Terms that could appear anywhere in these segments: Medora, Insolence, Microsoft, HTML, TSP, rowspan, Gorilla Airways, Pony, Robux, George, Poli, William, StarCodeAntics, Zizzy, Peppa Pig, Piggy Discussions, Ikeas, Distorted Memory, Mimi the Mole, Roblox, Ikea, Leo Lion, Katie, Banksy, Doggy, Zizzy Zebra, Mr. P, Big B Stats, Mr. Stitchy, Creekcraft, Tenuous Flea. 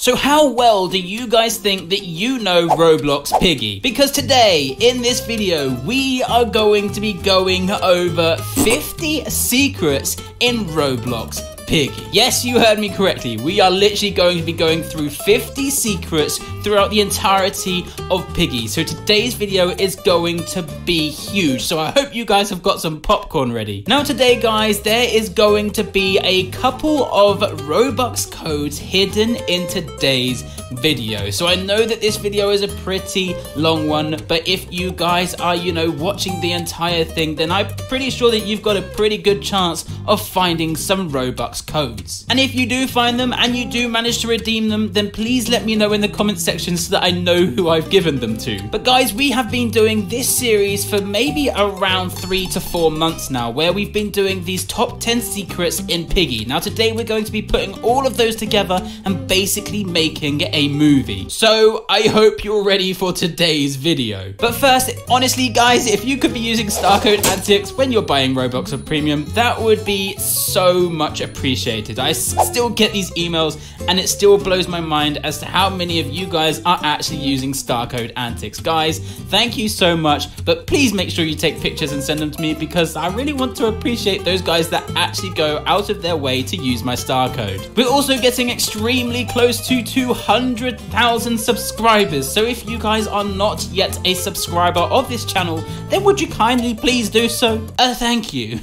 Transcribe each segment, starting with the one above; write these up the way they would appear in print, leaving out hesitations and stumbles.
So how well do you guys think that you know Roblox Piggy? Because today, in this video, we are going to be going over 50 secrets in Roblox Piggy. Yes, you heard me correctly. We are literally going to be going through 50 secrets throughout the entirety of Piggy. So today's video is going to be huge. So I hope you guys have got some popcorn ready. Now today, guys, there is going to be a couple of Robux codes hidden in today's video. So I know that this video is a pretty long one, but if you guys are, you know, watching the entire thing, then I'm pretty sure that you've got a pretty good chance of finding some Robux codes. And if you do find them and you do manage to redeem them, then please let me know in the comment section so that I know who I've given them to. But guys, we have been doing this series for maybe around 3 to 4 months now, where we've been doing these top 10 secrets in Piggy. Now today we're going to be putting all of those together and basically making a movie. So I hope you're ready for today's video. But first, honestly guys, if you could be using StarCodeAntics when you're buying Robux or Premium, that would be so much appreciated. I still get these emails and it still blows my mind as to how many of you guys are actually using StarCodeAntics. Guys, thank you so much, but please make sure you take pictures and send them to me because I really want to appreciate those guys that actually go out of their way to use my star code. We're also getting extremely close to 200,000 subscribers, so if you guys are not yet a subscriber of this channel, then would you kindly please do so? Thank you.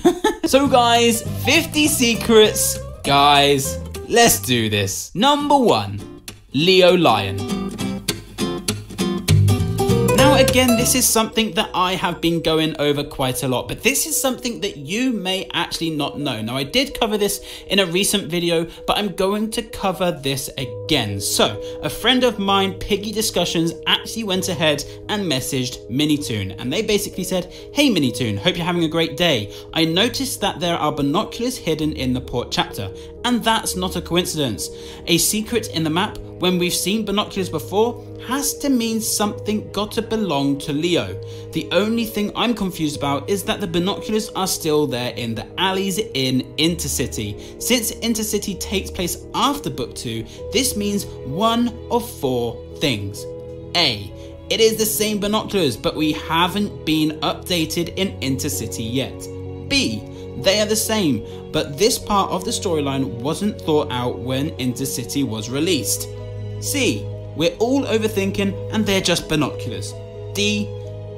So guys, 50 secrets. Guys, let's do this. Number 1, Leo Lion. Now again, this is something that I have been going over quite a lot, but this is something that you may actually not know. Now I did cover this in a recent video, but I'm going to cover this again. So a friend of mine, Piggy Discussions, actually went ahead and messaged Minitoon, and they basically said, "Hey Minitoon, hope you're having a great day. I noticed that there are binoculars hidden in the port chapter, and that's not a coincidence. A secret in the map, when we've seen binoculars before, has to mean something gotta belong to Leo. The only thing I'm confused about is that the binoculars are still there in the alleys in Intercity. Since Intercity takes place after book 2, this means one of 4 things. A, it is the same binoculars, but we haven't been updated in Intercity yet. B, they are the same, but this part of the storyline wasn't thought out when Intercity was released. C, we're all overthinking and they're just binoculars. D,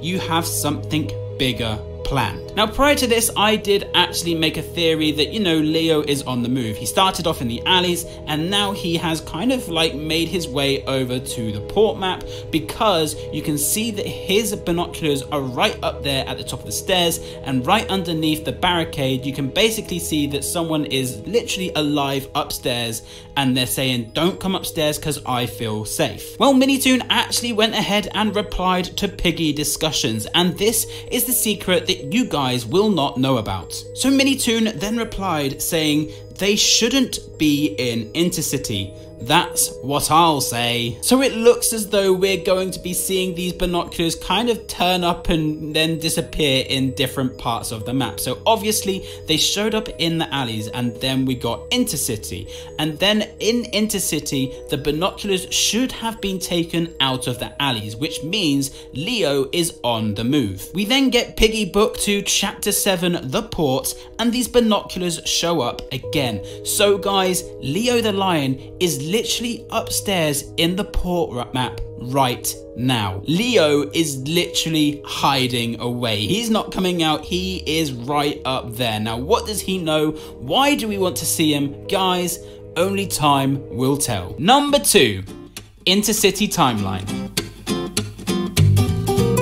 you have something bigger planned." Now prior to this, I did actually make a theory that, you know, Leo is on the move. He started off in the alleys and now he has kind of like made his way over to the port map, because you can see that his binoculars are right up there at the top of the stairs, and right underneath the barricade you can basically see that someone is literally alive upstairs and they're saying, "Don't come upstairs because I feel safe." Well, Minitoon actually went ahead and replied to Piggy Discussions, and this is the secret that you guys will not know about. So Minitoon then replied saying, "They shouldn't be in Intercity. That's what I'll say." So it looks as though we're going to be seeing these binoculars kind of turn up and then disappear in different parts of the map. So obviously they showed up in the alleys and then we got Intercity. And then in Intercity, the binoculars should have been taken out of the alleys, which means Leo is on the move. We then get Piggy Book 2, Chapter 7, The Port, and these binoculars show up again. So guys, Leo the Lion is literally upstairs in the port map right now. Leo is literally hiding away. He's not coming out. He is right up there. Now, what does he know? Why do we want to see him? Guys, only time will tell. Number 2, Intercity Timeline.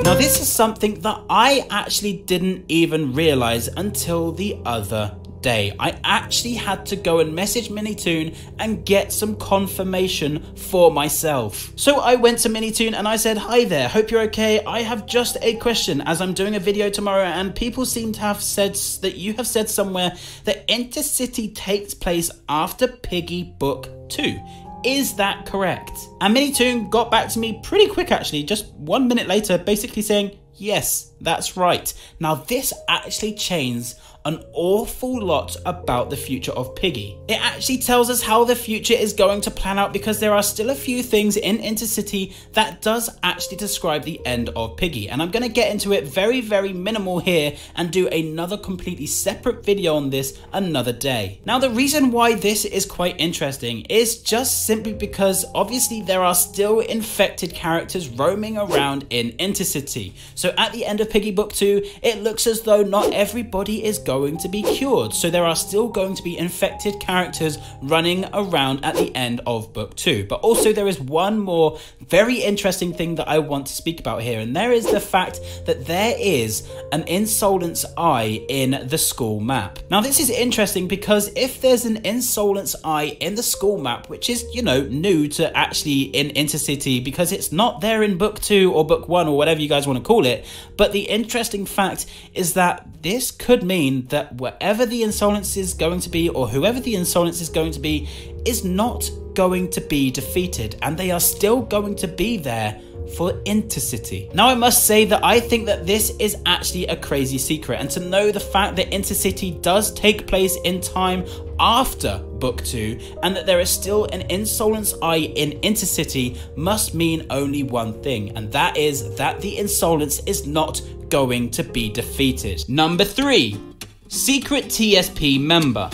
Now this is something that I actually didn't even realize until the other day. I actually had to go and message Minitoon and get some confirmation for myself. So I went to Minitoon and I said, "Hi there, hope you're okay. I have just a question, as I'm doing a video tomorrow and people seem to have said that you have said somewhere that Intercity takes place after Piggy Book 2. Is that correct?" And Minitoon got back to me pretty quick actually, just 1 minute later, basically saying, "Yes, that's right." Now this actually chains an awful lot about the future of Piggy. It actually tells us how the future is going to plan out because there are still a few things in Intercity that does actually describe the end of Piggy, and I'm going to get into it very minimal here and do another completely separate video on this another day. Now the reason why this is quite interesting is just simply because obviously there are still infected characters roaming around in Intercity. So at the end of Piggy Book 2, it looks as though not everybody is going to be cured. So there are still going to be infected characters running around at the end of Book 2. But also there is one more very interesting thing that I want to speak about here, and there is the fact that there is an Insolence Eye in the school map. Now this is interesting because if there's an Insolence Eye in the school map, which is, you know, new to actually in Intercity because it's not there in Book 2 or Book 1 or whatever you guys want to call it, but the interesting fact is that this could mean that wherever the Insolence is going to be, or whoever the Insolence is going to be, is not going to be defeated, and they are still going to be there for Intercity. Now I must say that I think that this is actually a crazy secret, and to know the fact that Intercity does take place in time after Book 2 and that there is still an Insolence Eye in Intercity must mean only one thing, and that is that the Insolence is not going to be defeated. Number 3, secret TSP member.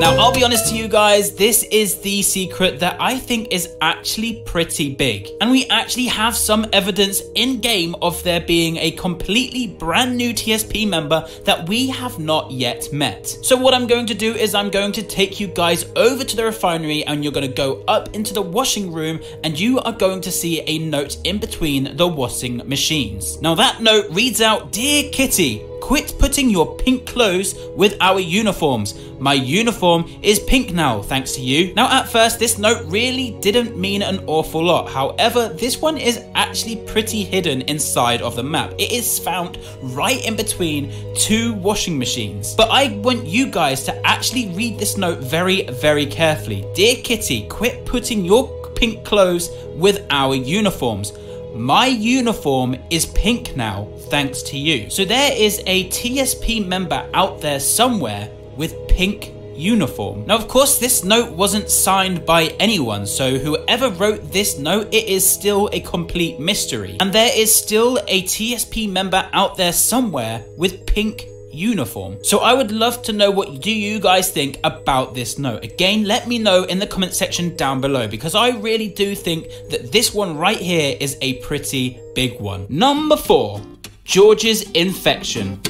Now, I'll be honest to you guys, this is the secret that I think is actually pretty big. And we actually have some evidence in-game of there being a completely brand new TSP member that we have not yet met. So what I'm going to do is I'm going to take you guys over to the refinery, and you're going to go up into the washing room, and you are going to see a note in between the washing machines. Now, that note reads out, "Dear Kitty, quit putting your pink clothes with our uniforms. My uniform is pink now, thanks to you." Now, at first, this note really didn't mean an awful lot. However, this one is actually pretty hidden inside of the map. It is found right in between two washing machines. But I want you guys to actually read this note very carefully. "Dear Kitty, quit putting your pink clothes with our uniforms. My uniform is pink now, thanks to you." So there is a TSP member out there somewhere with pink uniform. Now, of course, this note wasn't signed by anyone, so whoever wrote this note, it is still a complete mystery. And there is still a TSP member out there somewhere with pink uniform. So I would love to know, what do you guys think about this note? Again, let me know in the comment section down below, because I really do think that this one right here is a pretty big one. Number 4, George's infection.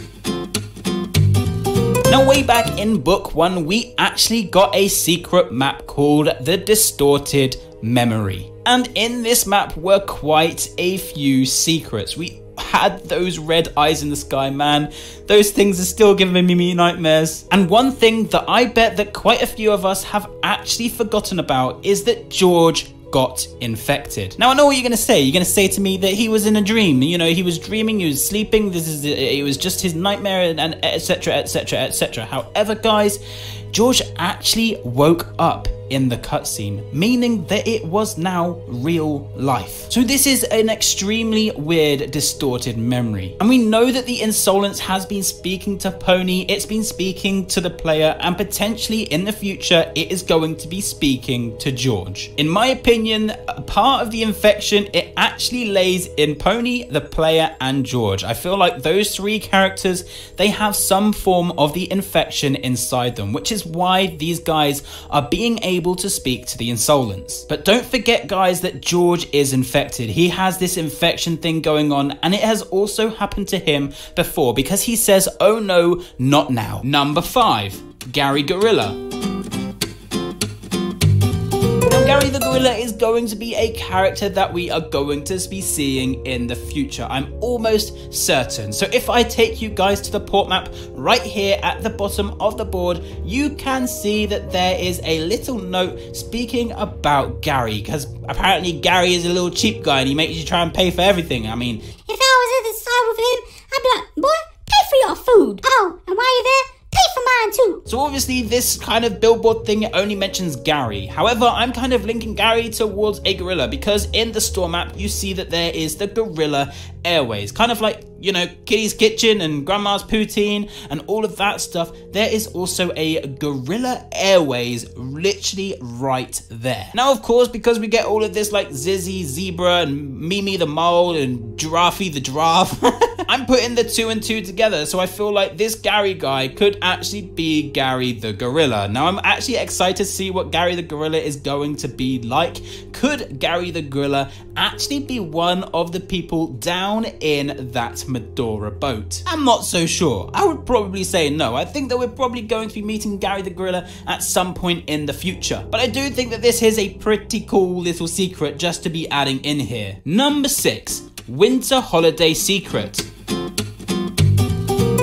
Now, way back in Book 1, we actually got a secret map called the Distorted Memory. And in this map were quite a few secrets. We had those red eyes in the sky, man. Those things are still giving me nightmares. And one thing that I bet that quite a few of us have actually forgotten about is that George got infected. Now, I know what you're going to say. You're going to say to me that he was in a dream. You know, he was dreaming, he was sleeping, it was just his nightmare, and etc, etc, etc. However, guys, George actually woke up in the cutscene, meaning that it was now real life. So this is an extremely weird distorted memory. And we know that the Insolence has been speaking to Pony, it's been speaking to the player, and potentially in the future it is going to be speaking to George. In my opinion, a part of the infection, it actually lays in Pony, the player, and George. I feel like those three characters, they have some form of the infection inside them, which is why these guys are being able to speak to the Insolence. But don't forget, guys, that George is infected. He has this infection thing going on, and it has also happened to him before, because he says, "Oh no, not now." Number 5, Gary Gorilla. Gary the Gorilla is going to be a character that we are going to be seeing in the future. I'm almost certain. So if I take you guys to the port map right here at the bottom of the board, you can see that there is a little note speaking about Gary, because apparently Gary is a little cheap guy and he makes you try and pay for everything. I mean, if I was at the side with him, I'd be like, "Boy, pay for your food. Oh, and while you're there, pay for mine too." So obviously this kind of billboard thing only mentions Gary. However, I'm kind of linking Gary towards a gorilla, because in the store map you see that there is the Gorilla Airways, kind of like you know, Kitty's Kitchen and Grandma's Poutine and all of that stuff, there is also a Gorilla Airways literally right there. Now, of course, because we get all of this like Zizzy, Zebra, and Mimi the Mole, and Giraffey the Giraffe, I'm putting the 2 and 2 together, so I feel like this Gary guy could actually be Gary the Gorilla. Now, I'm actually excited to see what Gary the Gorilla is going to be like. Could Gary the Gorilla actually be one of the people down in that Medora boat? I'm not so sure. I would probably say no. I think that we're probably going to be meeting Gary the Gorilla at some point in the future. But I do think that this is a pretty cool little secret just to be adding in here. Number 6, Winter Holiday Secret.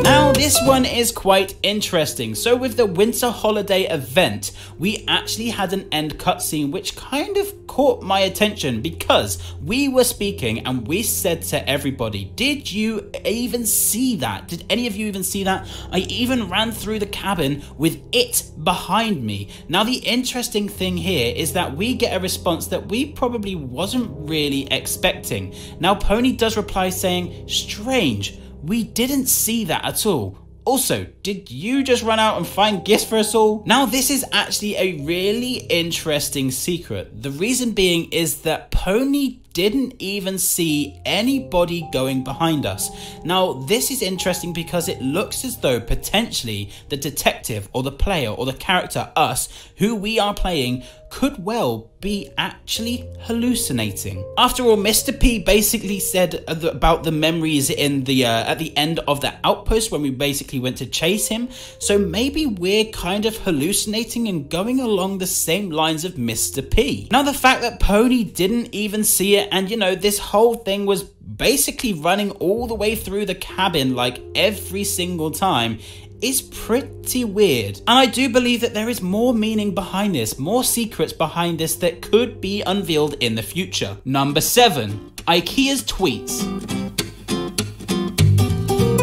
Now, this one is quite interesting. So with the winter holiday event, we actually had an end cutscene which kind of caught my attention, because we were speaking and we said to everybody, did you even see that? Did any of you even see that? I even ran through the cabin with it behind me. Now, the interesting thing here is that we get a response that we probably wasn't really expecting. Now, Pony does reply saying, strange. We didn't see that at all. Also, did you just run out and find gifts for us all? Now, this is actually a really interesting secret. The reason being is that Pony didn't even see anybody going behind us. Now, this is interesting because it looks as though potentially the detective or the player or the character, us, who we are playing, could well be actually hallucinating. After all, Mr. P basically said about the memories in the at the end of the outpost when we basically went to chase him. So maybe we're kind of hallucinating and going along the same lines of Mr. P. Now, the fact that Pony didn't even see it, and you know, this whole thing was basically running all the way through the cabin like every single time, is pretty weird. And I do believe that there is more meaning behind this, more secrets behind this that could be unveiled in the future. Number 7, Ikea's tweets.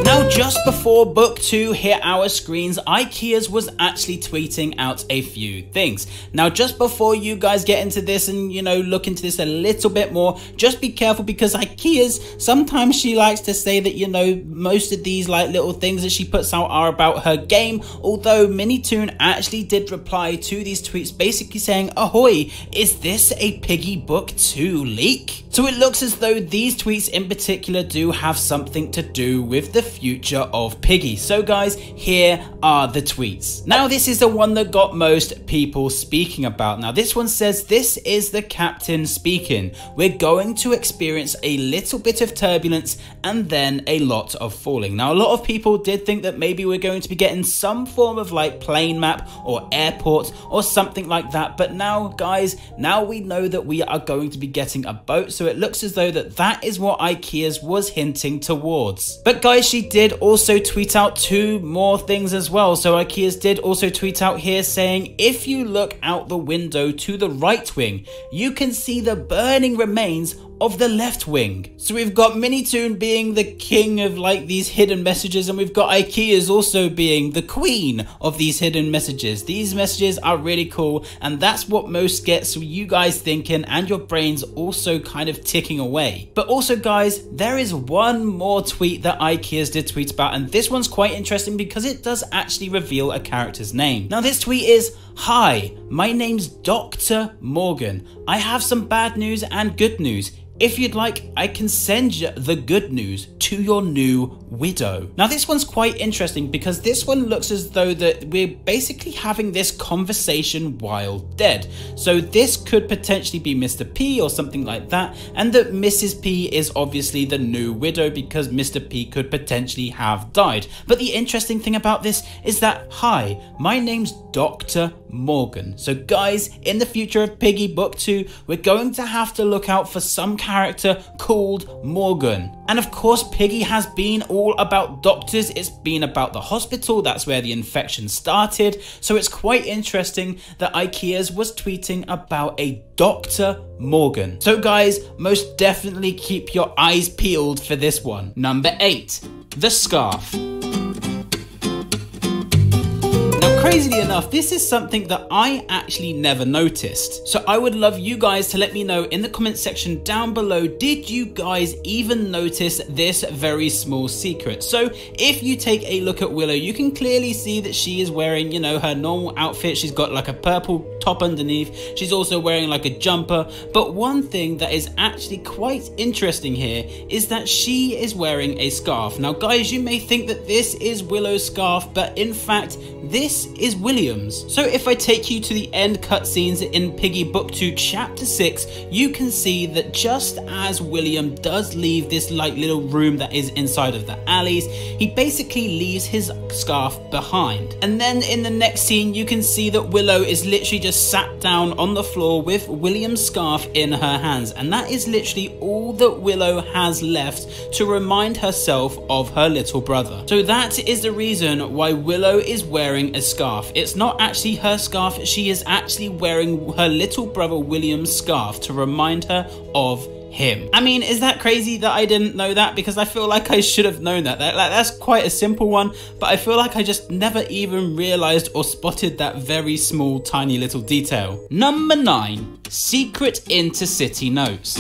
Now, just before book 2 hit our screens, Ikeas was actually tweeting out a few things. Now, just before you guys get into this and, you know, look into this a little bit more, just be careful, because Ikeas, sometimes she likes to say that, you know, most of these like little things that she puts out are about her game. Although Minitoon actually did reply to these tweets basically saying, ahoy, is this a Piggy book 2 leak? So it looks as though these tweets in particular do have something to do with the future of Piggy. So guys, here are the tweets. Now, this is the one that got most people speaking about. Now, this one says, this is the captain speaking. We're going to experience a little bit of turbulence and then a lot of falling. Now, a lot of people did think that maybe we're going to be getting some form of like plane map or airport or something like that. But now guys, now we know that we are going to be getting a boat. So it looks as though that is what Ikeas was hinting towards. But guys, she did also tweet out 2 more things as well. So Ikeas did also tweet out here saying, if you look out the window to the right wing, you can see the burning remains of the left wing. So we've got Minitoon being the king of like these hidden messages, and we've got Ikeas also being the queen of these hidden messages. These messages are really cool, and that's what most gets you guys thinking and your brains also kind of ticking away. But also guys, there is one more tweet that Ikeas did tweet about, and this one's quite interesting because it does actually reveal a character's name. Now, this tweet is, hi, my name's Dr. Morgan. I have some bad news and good news. If you'd like, I can send you the good news to your new widow. Now, this one's quite interesting because this one looks as though that we're basically having this conversation while dead. So this could potentially be Mr. P or something like that. And that Mrs. P is obviously the new widow because Mr. P could potentially have died. But the interesting thing about this is that, hi, my name's Dr. Morgan. So guys, in the future of Piggy Book 2, we're going to have to look out for some character called Morgan. And of course, Piggy has been all about doctors. It's been about the hospital. That's where the infection started. So it's quite interesting that Ikeas was tweeting about a Dr. Morgan. So guys, most definitely keep your eyes peeled for this one. Number 8, the scarf. Amazingly enough, this is something that I actually never noticed. So I would love you guys to let me know in the comment section down below, did you guys even notice this very small secret? So if you take a look at Willow, you can clearly see that she is wearing, you know, her normal outfit. She's got like a purple top underneath. She's also wearing like a jumper. But one thing that is actually quite interesting here is that she is wearing a scarf. Now guys, you may think that this is Willow's scarf, but in fact, this is William's. So if I take you to the end cutscenes in Piggy Book 2 Chapter 6, you can see that just as William does leave this like little room that is inside of the alleys, he basically leaves his scarf behind. And then in the next scene, you can see that Willow is literally just sat down on the floor with William's scarf in her hands. And that is literally all that Willow has left to remind herself of her little brother. So that is the reason why Willow is wearing a scarf. It's not actually her scarf, she is actually wearing her little brother William's scarf to remind her of him. I mean, is that crazy that I didn't know that? Because I feel like I should have known that. That's quite a simple one, but I feel like I just never even realized or spotted that very small, tiny little detail. Number 9, secret Intercity notes.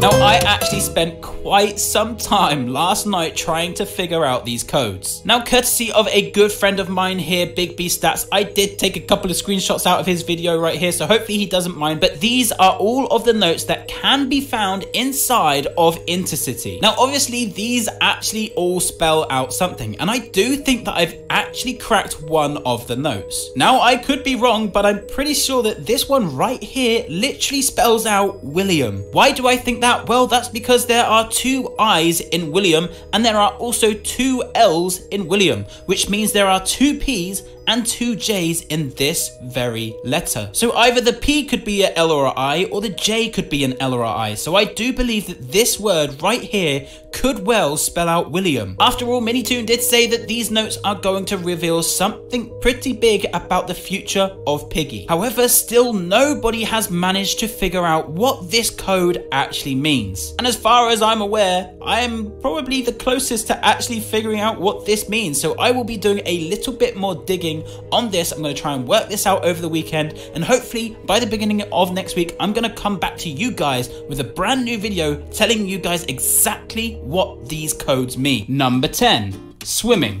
Now, I actually spent quite some time last night trying to figure out these codes. Now, courtesy of a good friend of mine here, Big B Stats, I did take a couple of screenshots out of his video right here, so hopefully he doesn't mind. But these are all of the notes that can be found inside of Intercity. Now, obviously, these actually all spell out something, and I do think that I've actually cracked one of the notes. Now, I could be wrong, but I'm pretty sure that this one right here literally spells out William. Why do I think that? Well, that's because there are two I's in William and there are also two L's in William, which means there are two P's and two J's in this very letter. So either the P could be an L or an I, or the J could be an L or an I. So I do believe that this word right here could well spell out William. After all, Minitoon did say that these notes are going to reveal something pretty big about the future of Piggy. However, still nobody has managed to figure out what this code actually means. And as far as I'm aware, I'm probably the closest to actually figuring out what this means. So I will be doing a little bit more digging on this. I'm going to try and work this out over the weekend, and hopefully by the beginning of next week I'm going to come back to you guys with a brand new video telling you guys exactly what these codes mean. Number 10, swimming.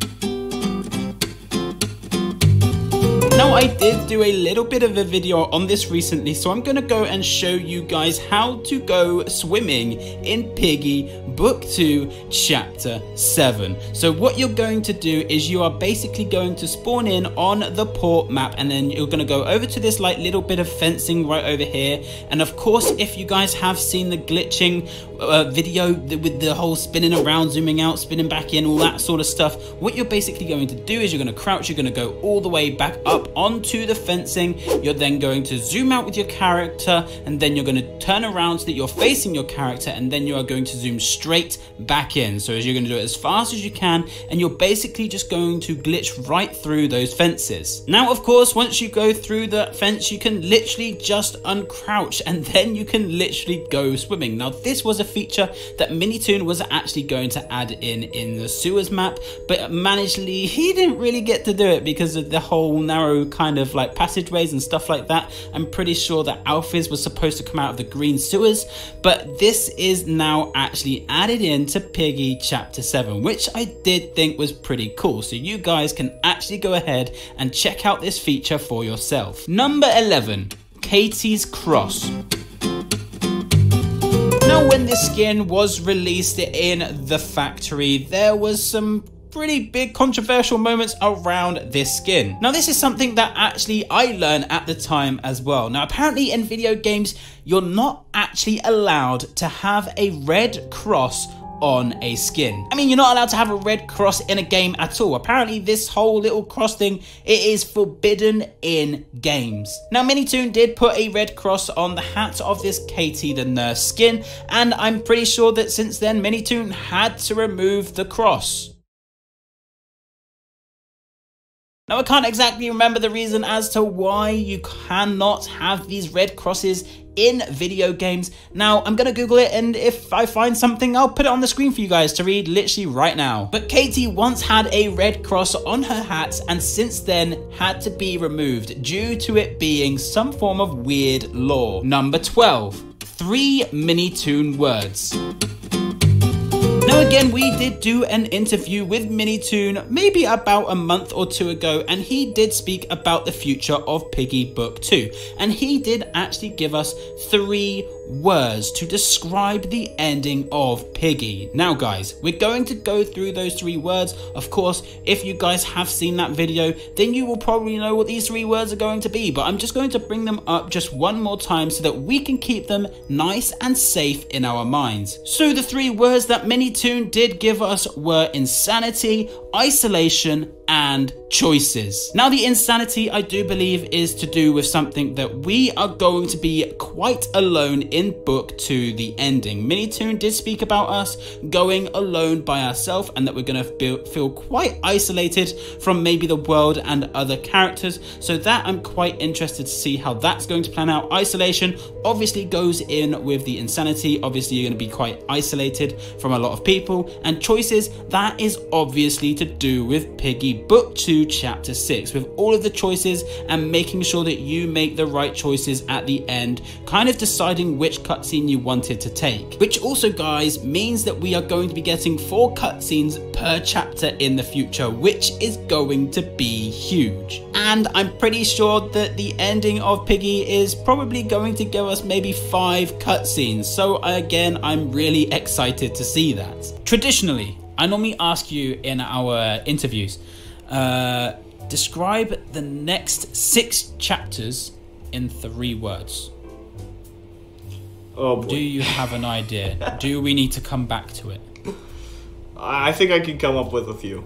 Now, I did do a little bit of a video on this recently, so I'm going to go and show you guys how to go swimming in Piggy Book 2 Chapter 7. So what you're going to do is you are basically going to spawn in on the port map, and then you're going to go over to this like little bit of fencing right over here. And of course, if you guys have seen the glitching video with the whole spinning around, zooming out, spinning back in, all that sort of stuff, what you're basically going to do is you're going to crouch, you're going to go all the way back up onto the fencing, you're then going to zoom out with your character, and then you're going to turn around so that you're facing your character, and then you are going to zoom straight back in. So you're going to do it as fast as you can, and you're basically just going to glitch right through those fences. Now, of course, once you go through the fence, you can literally just uncrouch, and then you can literally go swimming. Now, this was a feature that Minitoon was actually going to add in the sewers map, but managedly, he didn't really get to do it because of the whole narrow kind of like passageways and stuff like that. I'm pretty sure that Alphys was supposed to come out of the green sewers, but this is now actually added into Piggy Chapter 7, which I did think was pretty cool. So you guys can actually go ahead and check out this feature for yourself. Number 11, Katie's Cross. Now, when this skin was released in the factory, there was some pretty big controversial moments around this skin. Now, this is something that actually I learned at the time as well. Now, apparently in video games, you're not actually allowed to have a red cross on a skin. I mean, you're not allowed to have a red cross in a game at all. Apparently this whole little cross thing, it is forbidden in games. Now, Minitoon did put a red cross on the hat of this Katie the nurse skin, and I'm pretty sure that since then Minitoon had to remove the cross. Now I can't exactly remember the reason as to why you cannot have these red crosses in video games. Now I'm gonna Google it, and if I find something I'll put it on the screen for you guys to read literally right now. But Katie once had a red cross on her hat and since then had to be removed due to it being some form of weird law. Number 12, 3 Minitoon words. Now again, we did do an interview with Minitoon maybe about a month or two ago, and he did speak about the future of Piggy Book 2, and he did actually give us 3 words to describe the ending of Piggy. Now guys, we're going to go through those 3 words. Of course, if you guys have seen that video, then you will probably know what these 3 words are going to be, but I'm just going to bring them up just one more time so that we can keep them nice and safe in our minds. So the 3 words that Minitoon did give us were insanity, isolation, and choices. Now the insanity I do believe is to do with something that we are going to be quite alone in book 2, the ending. Minitoon did speak about us going alone by ourselves and that we're going to feel quite isolated from maybe the world and other characters, so that I'm quite interested to see how that's going to plan out. Isolation obviously goes in with the insanity, obviously you're going to be quite isolated from a lot of people, and choices, that is obviously to do with Piggy Book 2 Chapter 6, with all of the choices and making sure that you make the right choices at the end, kind of deciding which cutscene you wanted to take. Which also guys means that we are going to be getting 4 cutscenes per chapter in the future, which is going to be huge. And I'm pretty sure that the ending of Piggy is probably going to give us maybe 5 cutscenes, so again I'm really excited to see that. Traditionally, I normally ask you in our interviews, describe the next 6 chapters in 3 words. Oh boy. Do you have an idea? Do we need to come back to it? I think I can come up with a few.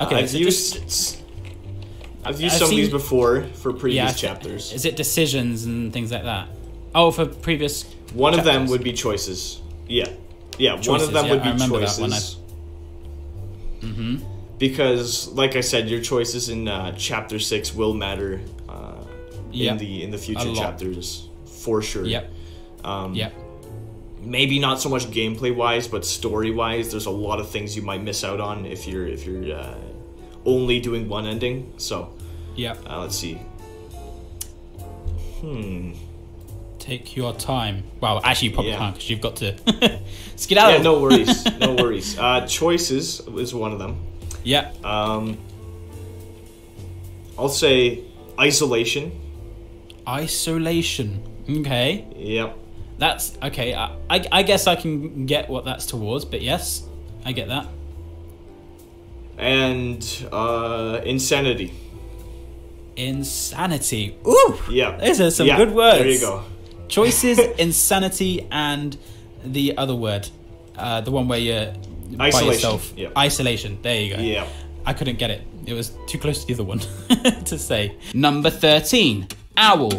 Okay, I've used some of these before for previous chapters. Is it decisions and things like that? Oh, for previous one chapters. Of them would be choices. Yeah, choices, one of them would be choices. Because, like I said, your choices in Chapter 6 will matter in the future chapters, for sure. Maybe not so much gameplay-wise, but story-wise, there's a lot of things you might miss out on if you're only doing one ending. So, let's see. Take your time. Well, actually, you probably can't because you've got to skedaddle. Yeah, no worries. No worries. Choices is one of them. Yeah. I'll say isolation. Isolation. Okay. Yep. That's okay. I guess I can get what that's towards, but yes, I get that. And insanity. Insanity. Ooh. Yeah. Those are some good words. There you go. Choices, insanity, and the other word, the one where you're isolation. By yourself. Yep. Isolation. There you go. Yeah. I couldn't get it. It was too close to the other one to say. Number 13, owl.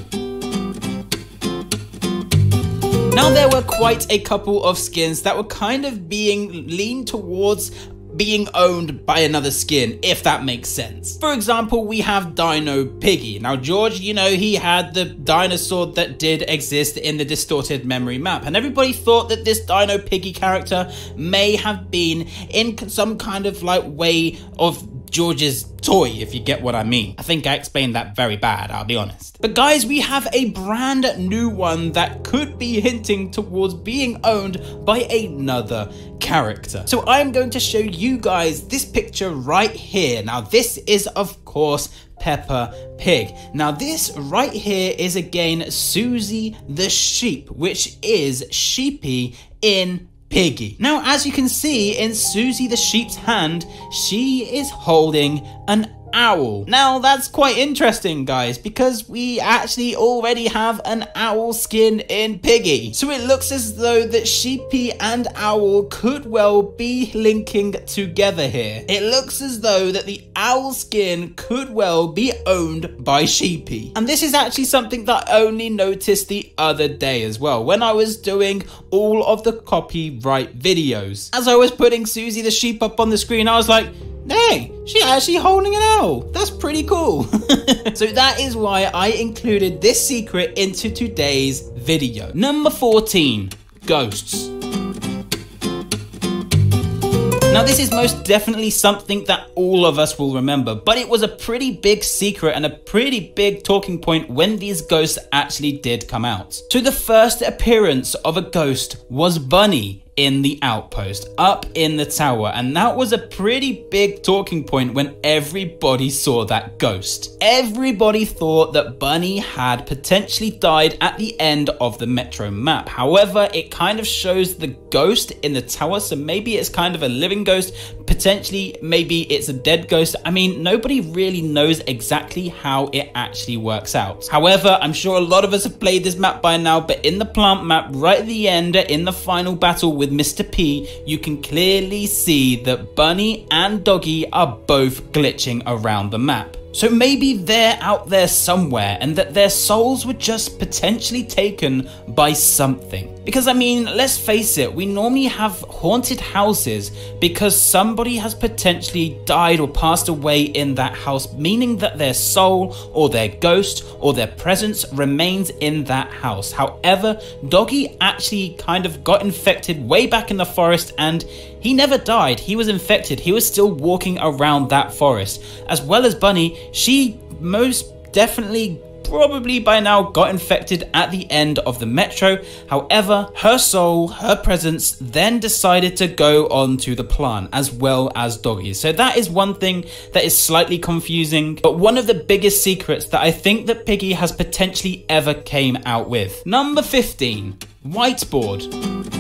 Now there were quite a couple of skins that were kind of being leaned towards being owned by another skin, if that makes sense. For example, we have Dino Piggy. Now George, you know, he had the dinosaur that did exist in the Distorted Memory map, and everybody thought that this Dino Piggy character may have been in some kind of like way of George's toy, if you get what I mean. I think I explained that very bad, I'll be honest. But guys, we have a brand new one that could be hinting towards being owned by another character. So I'm going to show you guys this picture right here. Now this is, of course, Peppa Pig. Now this right here is again Susie the Sheep, which is Sheepy in Piggy. Now, as you can see in Susie the Sheep's hand, she is holding an owl. Now, that's quite interesting, guys, because we actually already have an owl skin in Piggy. So it looks as though that Sheepy and Owl could well be linking together here. It looks as though that the owl skin could well be owned by Sheepy. And this is actually something that I only noticed the other day as well, when I was doing all of the copyright videos. As I was putting Susie the Sheep up on the screen, I was like, Hey, she's actually holding an owl. That's pretty cool. So that is why I included this secret into today's video. Number 14, ghosts. Now this is most definitely something that all of us will remember, but it was a pretty big secret and a pretty big talking point when these ghosts actually did come out. So the first appearance of a ghost was Bunny in the outpost, up in the tower, and that was a pretty big talking point when everybody saw that ghost. Everybody thought that Bunny had potentially died at the end of the metro map. However, it kind of shows the ghost in the tower, so maybe it's kind of a living ghost, potentially maybe it's a dead ghost. I mean, nobody really knows exactly how it actually works out. However, I'm sure a lot of us have played this map by now, but in the plant map, right at the end, in the final battle with Mr. P, you can clearly see that Bunny and Doggy are both glitching around the map. So maybe they're out there somewhere and that their souls were just potentially taken by something. Because I mean, let's face it, we normally have haunted houses because somebody has potentially died or passed away in that house, meaning that their soul or their ghost or their presence remains in that house. However, Doggy actually kind of got infected way back in the forest and he never died. He was infected. He was still walking around that forest. As well as Bunny, she most definitely probably by now got infected at the end of the metro. However, her soul, her presence then decided to go on to the plan as well as Doggy. So that is one thing that is slightly confusing, but one of the biggest secrets that I think that Piggy has potentially ever came out with. Number 15, whiteboard.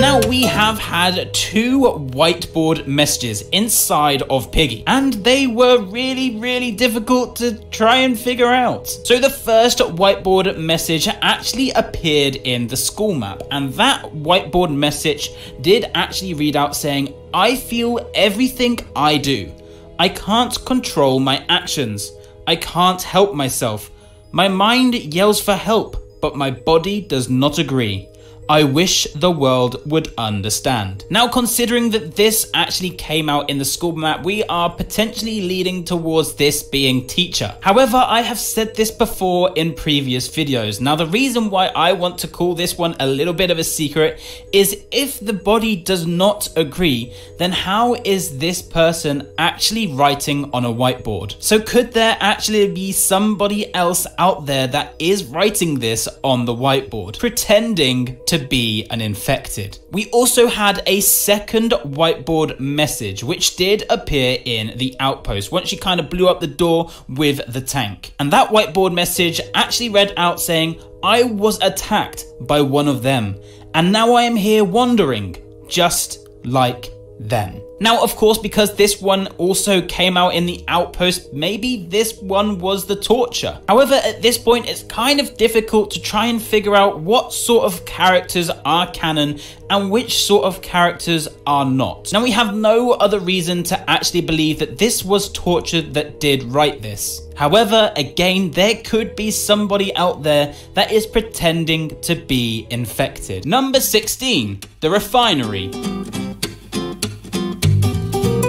Now we have had two whiteboard messages inside of Piggy and they were really difficult to try and figure out. So the first whiteboard message actually appeared in the school map and that whiteboard message did actually read out saying, "I feel everything I do. I can't control my actions. I can't help myself. My mind yells for help, but my body does not agree. I wish the world would understand." Now, considering that this actually came out in the school map, we are potentially leading towards this being teacher. However, I have said this before in previous videos. Now, the reason why I want to call this one a little bit of a secret is if the body does not agree, then how is this person actually writing on a whiteboard? So could there actually be somebody else out there that is writing this on the whiteboard, pretending to be an infected? We also had a second whiteboard message which did appear in the outpost once she kind of blew up the door with the tank. And that whiteboard message actually read out saying, "I was attacked by one of them and now I am here wandering just like them." Now, of course, because this one also came out in the outpost, maybe this one was the torture. However, at this point, it's kind of difficult to try and figure out what sort of characters are canon and which sort of characters are not. Now, we have no other reason to actually believe that this was torture that did write this. However, again, there could be somebody out there that is pretending to be infected. Number 16, the refinery.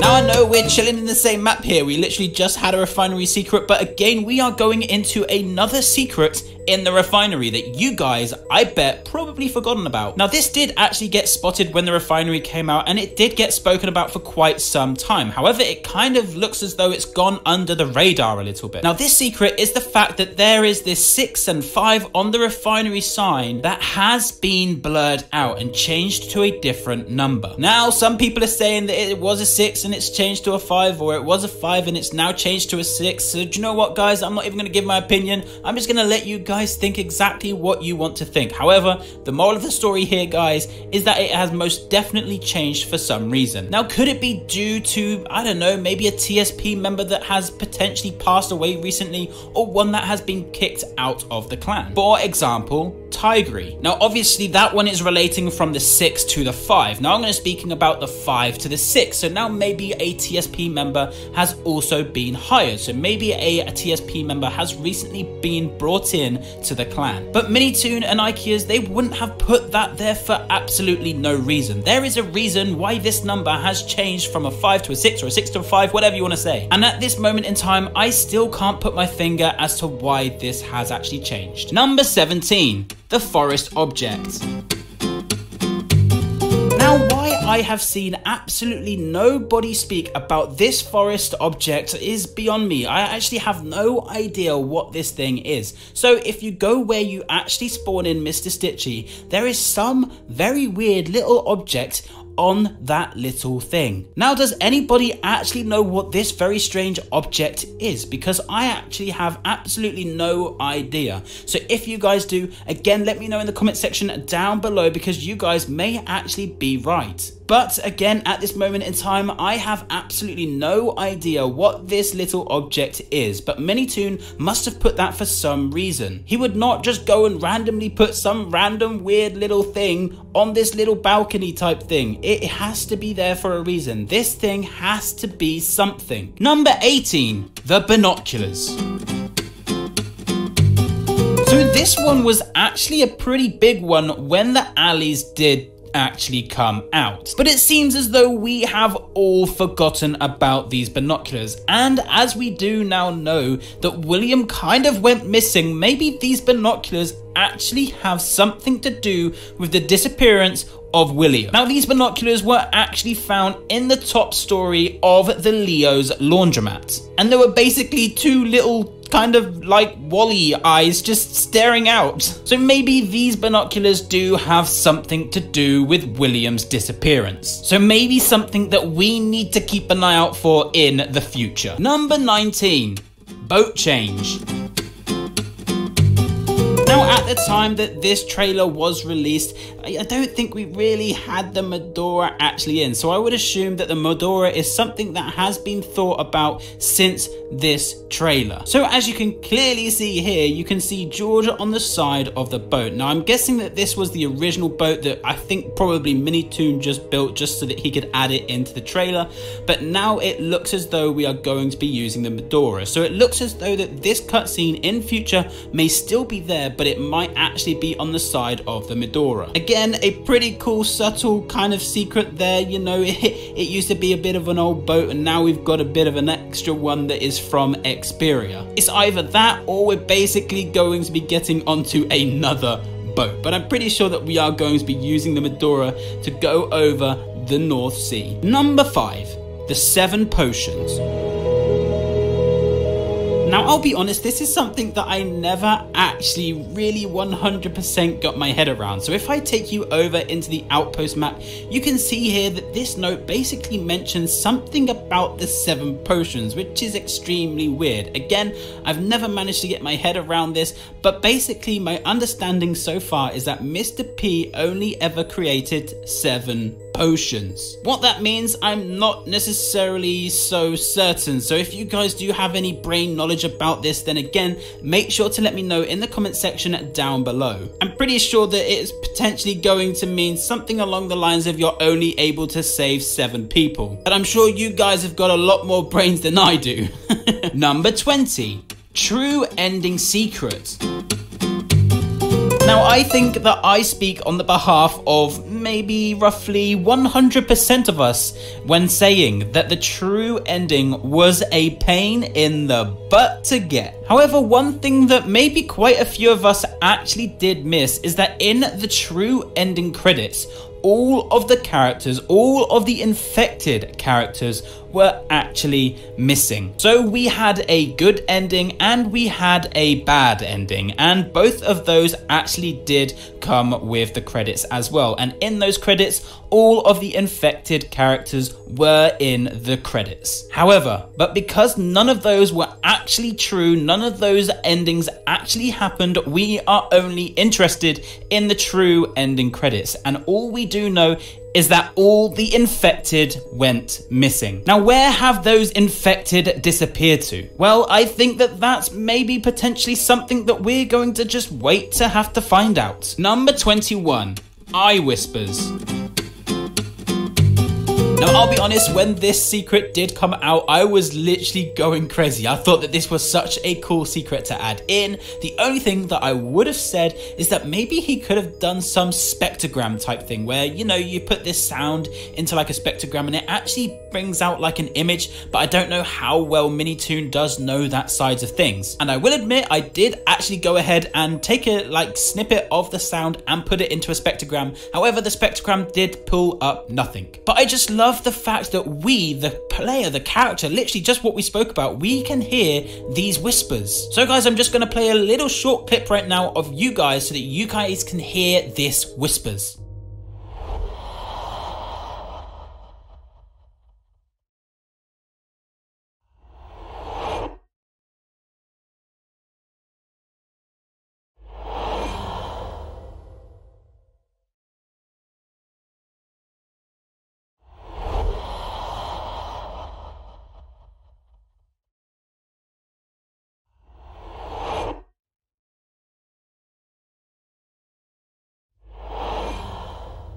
Now I know we're chilling in the same map here, we literally just had a refinery secret, but again we are going into another secret in the refinery that you guys, I bet, probably forgotten about. Now this did actually get spotted when the refinery came out and it did get spoken about for quite some time. However, it kind of looks as though it's gone under the radar a little bit. Now this secret is the fact that there is this 6 and 5 on the refinery sign that has been blurred out and changed to a different number. Now some people are saying that it was a 6 and it's changed to a 5, or it was a 5 and it's now changed to a 6. So do you know what guys, I'm not even going to give my opinion. I'm just going to let you guys think exactly what you want to think. However, the moral of the story here guys is that it has most definitely changed for some reason. Now could it be due to, I don't know, maybe a TSP member that has potentially passed away recently or one that has been kicked out of the clan? For example, Tigri. Now obviously that one is relating from the 6 to the 5. Now I'm going to be speaking about the 5 to the 6. So now maybe a TSP member has also been hired. So maybe a TSP member has recently been brought in to the clan. But Minitoon and Ikeas, they wouldn't have put that there for absolutely no reason. There is a reason why this number has changed from a 5 to a 6 or a 6 to a 5, whatever you want to say. And at this moment in time, I still can't put my finger as to why this has actually changed. Number 17, the forest object. Now, why I have seen absolutely nobody speak about this forest object is beyond me. I actually have no idea what this thing is. So if you go where you actually spawn in Mr. Stitchy, there is some very weird little object on that little thing. Now, does anybody actually know what this very strange object is? Because I actually have absolutely no idea. So if you guys do, again, let me know in the comment section down below, because you guys may actually be right. But again, at this moment in time, I have absolutely no idea what this little object is, but Minitoon must have put that for some reason. He would not just go and randomly put some random weird little thing on this little balcony type thing. It has to be there for a reason. This thing has to be something. Number 18, the binoculars. So this one was actually a pretty big one when the alleys did actually come out. But it seems as though we have all forgotten about these binoculars. And as we do now know that William kind of went missing, maybe these binoculars actually have something to do with the disappearance of William. Now, these binoculars were actually found in the top story of the Leo's laundromat. And there were basically two little kind of like Wally eyes just staring out. So maybe these binoculars do have something to do with William's disappearance. So maybe something that we need to keep an eye out for in the future. Number 19, boat change. Now, at the time that this trailer was released, I don't think we really had the Medora actually in. So I would assume that the Medora is something that has been thought about since this trailer. So as you can clearly see here, you can see George on the side of the boat. Now, I'm guessing that this was the original boat that I think probably Minitoon just built just so that he could add it into the trailer. But now it looks as though we are going to be using the Medora. So it looks as though that this cutscene in future may still be there, but it might actually be on the side of the Medora. Again, a pretty cool, subtle kind of secret there. You know, it used to be a bit of an old boat, and now we've got a bit of an extra one that is from Xperia. It's either that, or we're basically going to be getting onto another boat. But I'm pretty sure that we are going to be using the Medora to go over the North Sea. Number 5, the 7 potions. Now, I'll be honest, this is something that I never actually really 100% got my head around. So if I take you over into the outpost map, you can see here that this note basically mentions something about the 7 potions, which is extremely weird. Again, I've never managed to get my head around this, but basically my understanding so far is that Mr. P only ever created 7 potions. What that means, I'm not necessarily so certain. So if you guys do have any brain knowledge about this, then again, make sure to let me know in the comment section down below. I'm pretty sure that it's potentially going to mean something along the lines of you're only able to save 7 people. But I'm sure you guys have got a lot more brains than I do. Number 20, true ending secret. Now, I think that I speak on the behalf of maybe roughly 100% of us when saying that the true ending was a pain in the butt to get. However, one thing that maybe quite a few of us actually did miss is that in the true ending credits, all of the characters, all of the infected characters were actually missing. So we had a good ending and we had a bad ending, and both of those actually did come with the credits as well. And in those credits, all of the infected characters were in the credits. However, but because none of those were actually true, none of those endings actually happened, we are only interested in the true ending credits. And all we do know is that all the infected went missing. Now, where have those infected disappeared to? Well, I think that that's maybe potentially something that we're going to just wait to have to find out. Number 21, eye whispers. Now, I'll be honest, when this secret did come out, I was literally going crazy. I thought that this was such a cool secret to add in. The only thing that I would have said is that maybe he could have done some spectrogram type thing where, you know, you put this sound into like a spectrogram and it actually brings out like an image, but I don't know how well Minitoon does know that side of things. And I will admit, I did actually go ahead and take a like snippet of the sound and put it into a spectrogram. However, the spectrogram did pull up nothing. But I just love the fact that we, the player, the character, literally just what we spoke about, we can hear these whispers. So guys, I'm just going to play a little short clip right now of you guys so that you guys can hear this whispers.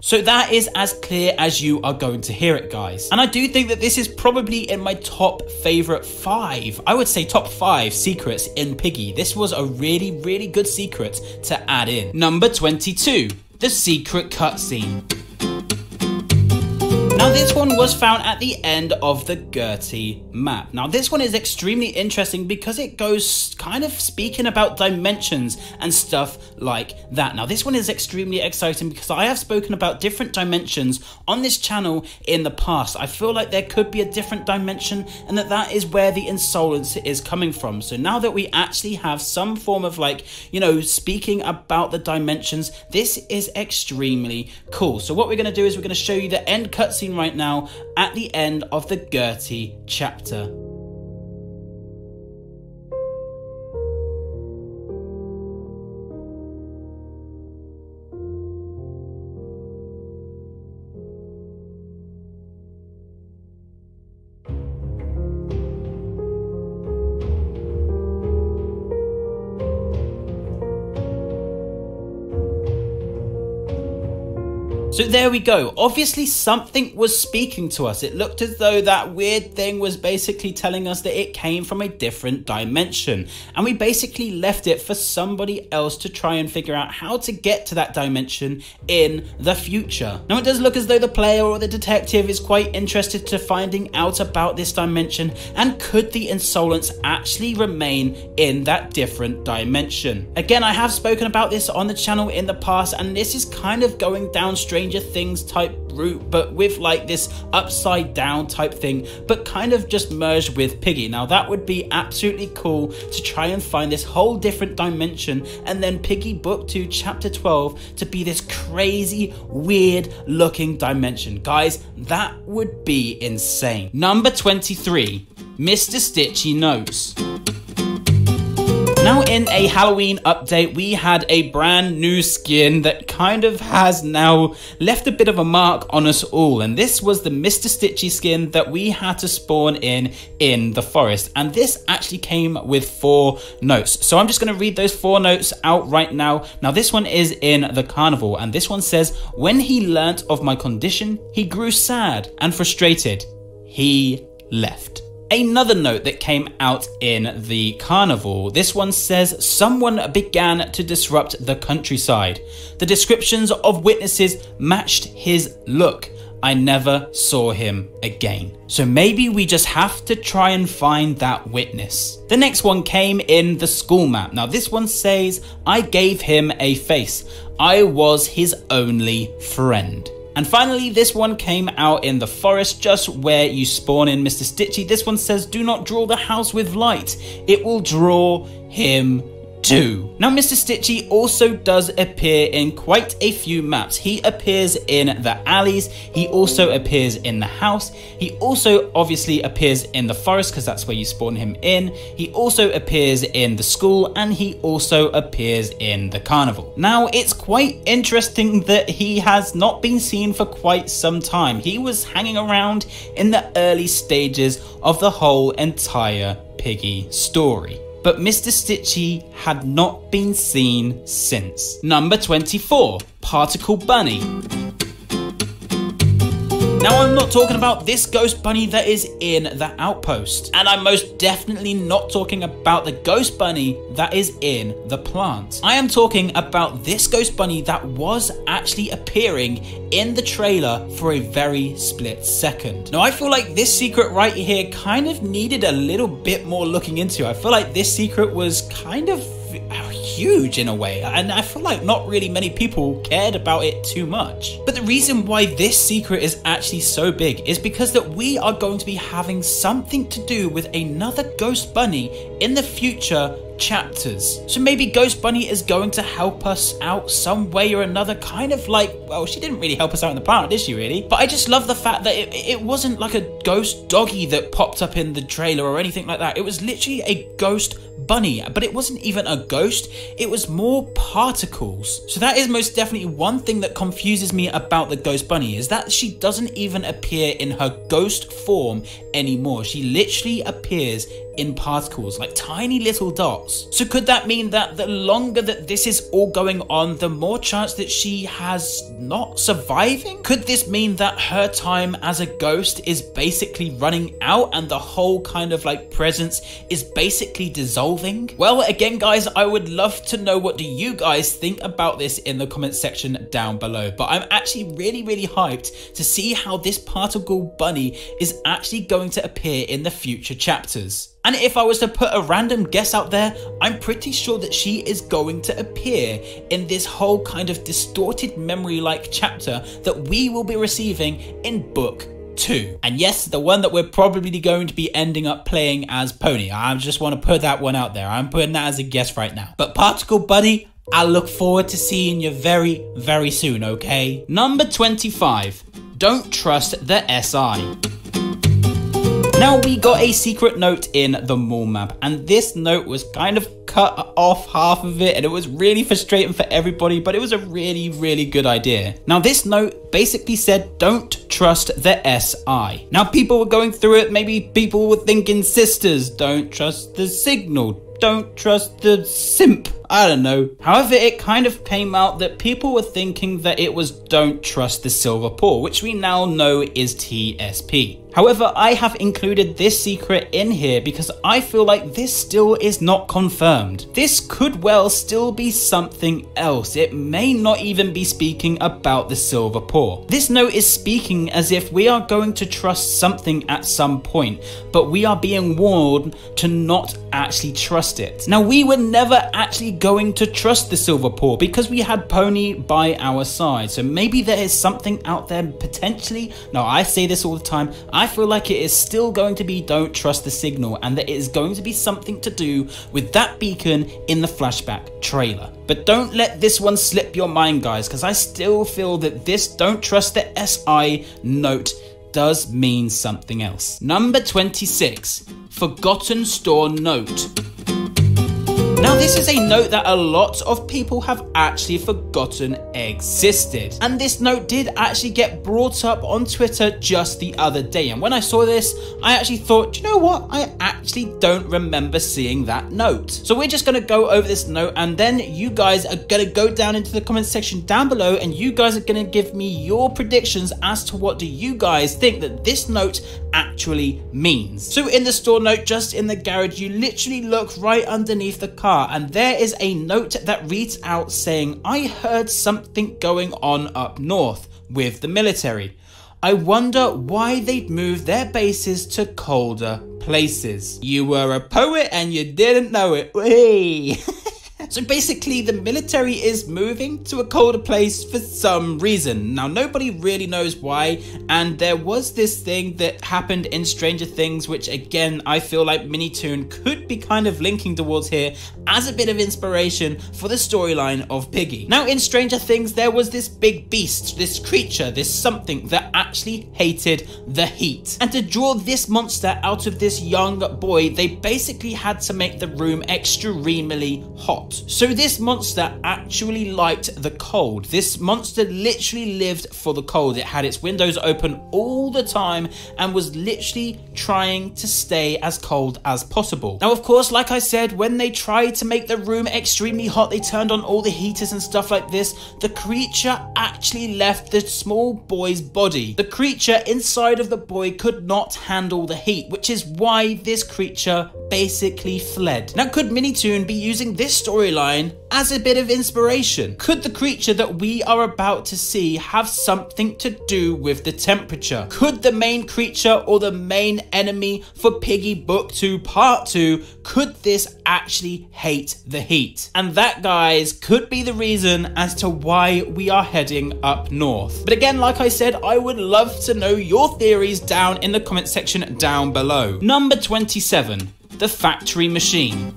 So that is as clear as you are going to hear it, guys. And I do think that this is probably in my top favorite five. I would say top five secrets in Piggy. This was a really, really good secret to add in. Number 22, the secret cutscene. Now, this one was found at the end of the Gertie map. Now, this one is extremely interesting because it goes kind of speaking about dimensions and stuff like that. Now, this one is extremely exciting because I have spoken about different dimensions on this channel in the past. I feel like there could be a different dimension and that is where the Insolence is coming from. So now that we actually have some form of like, you know, speaking about the dimensions, this is extremely cool. So what we're going to do is we're going to show you the end cutscene right now at the end of the Gertie chapter. So there we go. Obviously something was speaking to us. It looked as though that weird thing was basically telling us that it came from a different dimension. And we basically left it for somebody else to try and figure out how to get to that dimension in the future. Now, it does look as though the player or the detective is quite interested to finding out about this dimension and could the Insolence actually remain in that different dimension. Again, I have spoken about this on the channel in the past and this is kind of going down strange Things type route, but with like this upside down type thing, but kind of just merged with Piggy. Now, that would be absolutely cool to try and find this whole different dimension and then Piggy Book 2 Chapter 12 to be this crazy weird looking dimension. Guys, that would be insane. Number 23, Mr. Stitchy Knows. Now, in a Halloween update, we had a brand new skin that kind of has now left a bit of a mark on us all. And this was the Mr. Stitchy skin that we had to spawn in the forest. And this actually came with 4 notes. So I'm just going to read those 4 notes out right now. Now, this one is in the carnival. And this one says, when he learnt of my condition, he grew sad and frustrated. He left. Another note that came out in the carnival, this one says, someone began to disrupt the countryside. The descriptions of witnesses matched his look. I never saw him again. So maybe we just have to try and find that witness. The next one came in the school map. Now, this one says, I gave him a face. I was his only friend. And finally, this one came out in the forest, just where you spawn in Mr. Stitchy. This one says, do not draw the house with light. It will draw him do. Now, Mr. Stitchy also does appear in quite a few maps. He appears in the alleys, he also appears in the house, he also obviously appears in the forest because that's where you spawn him in, he also appears in the school, and he also appears in the carnival. Now, it's quite interesting that he has not been seen for quite some time. He was hanging around in the early stages of the whole entire Piggy story. But Mr. Stitchy had not been seen since. Number 24, Particle Bunny. Now, I'm not talking about this ghost bunny that is in the outpost, and I'm most definitely not talking about the ghost bunny that is in the plant. I am talking about this ghost bunny that was actually appearing in the trailer for a very split second. Now, I feel like this secret right here kind of needed a little bit more looking into. I feel like this secret was kind of huge in a way, and I feel like not really many people cared about it too much. But the reason why this secret is actually so big is because that we are going to be having something to do with another ghost bunny in the future chapters. So maybe Ghost Bunny is going to help us out some way or another, kind of like, well, she didn't really help us out in the plant, did she really? But I just love the fact that it wasn't like a ghost doggy that popped up in the trailer or anything like that. It was literally a ghost bunny, but it wasn't even a ghost, it was more particles. So that is most definitely one thing that confuses me about the ghost bunny, is that she doesn't even appear in her ghost form anymore. She literally appears in particles, like tiny little dots. So could that mean that the longer that this is all going on, the more chance that she has not surviving? Could this mean that her time as a ghost is basically running out and the whole kind of like presence is basically dissolving? Well, again guys, I would love to know what do you guys think about this in the comment section down below, but I'm actually really hyped to see how this particle bunny is actually going to appear in the future chapters. And if I was to put a random guess out there, I'm pretty sure that she is going to appear in this whole kind of distorted memory-like chapter that we will be receiving in Book 2. And yes, the one that we're probably going to be ending up playing as Pony. I just want to put that one out there. I'm putting that as a guess right now. But Particle Bunny, I look forward to seeing you very soon, okay? Number 25, Don't Trust the SI. Now, we got a secret note in the mall map, and this note was kind of cut off half of it, and it was really frustrating for everybody, but it was a really good idea. Now, this note basically said, don't trust the SI. Now, people were going through it, maybe people were thinking sisters, don't trust the signal, don't trust the simp. I don't know. However, it kind of came out that people were thinking that it was don't trust the silver paw, which we now know is TSP. However, I have included this secret in here because I feel like this still is not confirmed. This could well still be something else. It may not even be speaking about the silver paw. This note is speaking as if we are going to trust something at some point, but we are being warned to not actually trust it. Now, we were never actually going to trust the silver paw because we had Pony by our side, so maybe there is something out there potentially. Now, I say this all the time, I feel like it is still going to be don't trust the signal, and that it is going to be something to do with that beacon in the flashback trailer. But don't let this one slip your mind, guys, because I still feel that this don't trust the SI note does mean something else. Number 26, Forgotten Store Note. Now, this is a note that a lot of people have actually forgotten existed. And this note did actually get brought up on Twitter just the other day. And when I saw this, I actually thought, do you know what? I actually don't remember seeing that note. So we're just going to go over this note, and then you guys are going to go down into the comment section down below, and you guys are going to give me your predictions as to what do you guys think that this note actually means. So in the store note, just in the garage, you literally look right underneath the car, and there is a note that reads out saying, I heard something going on up north with the military. I wonder why they'd move their bases to colder places. You were a poet and you didn't know it. Whee! So basically the military is moving to a colder place for some reason. Now nobody really knows why, and there was this thing that happened in Stranger Things, which again I feel like Minitoon could be kind of linking towards here as a bit of inspiration for the storyline of Piggy. Now in Stranger Things there was this big beast, this creature, this something that actually hated the heat. And to draw this monster out of this young boy, they basically had to make the room extremely hot. So this monster actually liked the cold. This monster literally lived for the cold. It had its windows open all the time and was literally trying to stay as cold as possible. Now, of course, like I said, when they tried to make the room extremely hot, they turned on all the heaters and stuff like this. The creature actually left the small boy's body. The creature inside of the boy could not handle the heat, which is why this creature basically fled. Now, could Minitoon be using this storyline as a bit of inspiration? Could the creature that we are about to see have something to do with the temperature? Could the main creature or the main enemy for Piggy Book 2 Part 2, could this actually hate the heat? And that, guys, could be the reason as to why we are heading up north. But again, like I said, I would love to know your theories down in the comment section down below. Number 27, the factory machine.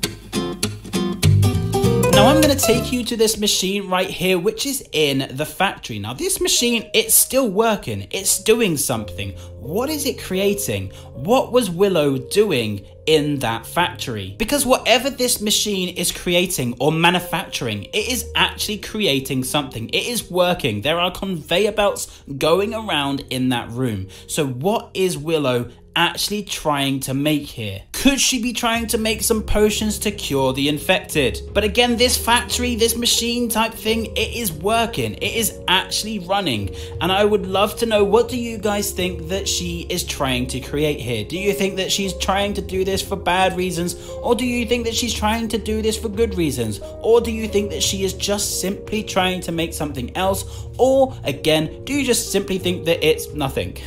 Now I'm going to take you to this machine right here, which is in the factory. Now this machine, it's still working, it's doing something. What is it creating? What was Willow doing in that factory? Because whatever this machine is creating or manufacturing, it is actually creating something. It is working. There are conveyor belts going around in that room. So what is Willow actually trying to make here? Could she be trying to make some potions to cure the infected? But again, this factory, this machine type thing, it is working. It is actually running. And I would love to know, what do you guys think that she is trying to create here? Do you think that she's trying to do this for bad reasons? Or do you think that she's trying to do this for good reasons? Or do you think that she is just simply trying to make something else? Or again, do you just simply think that it's nothing?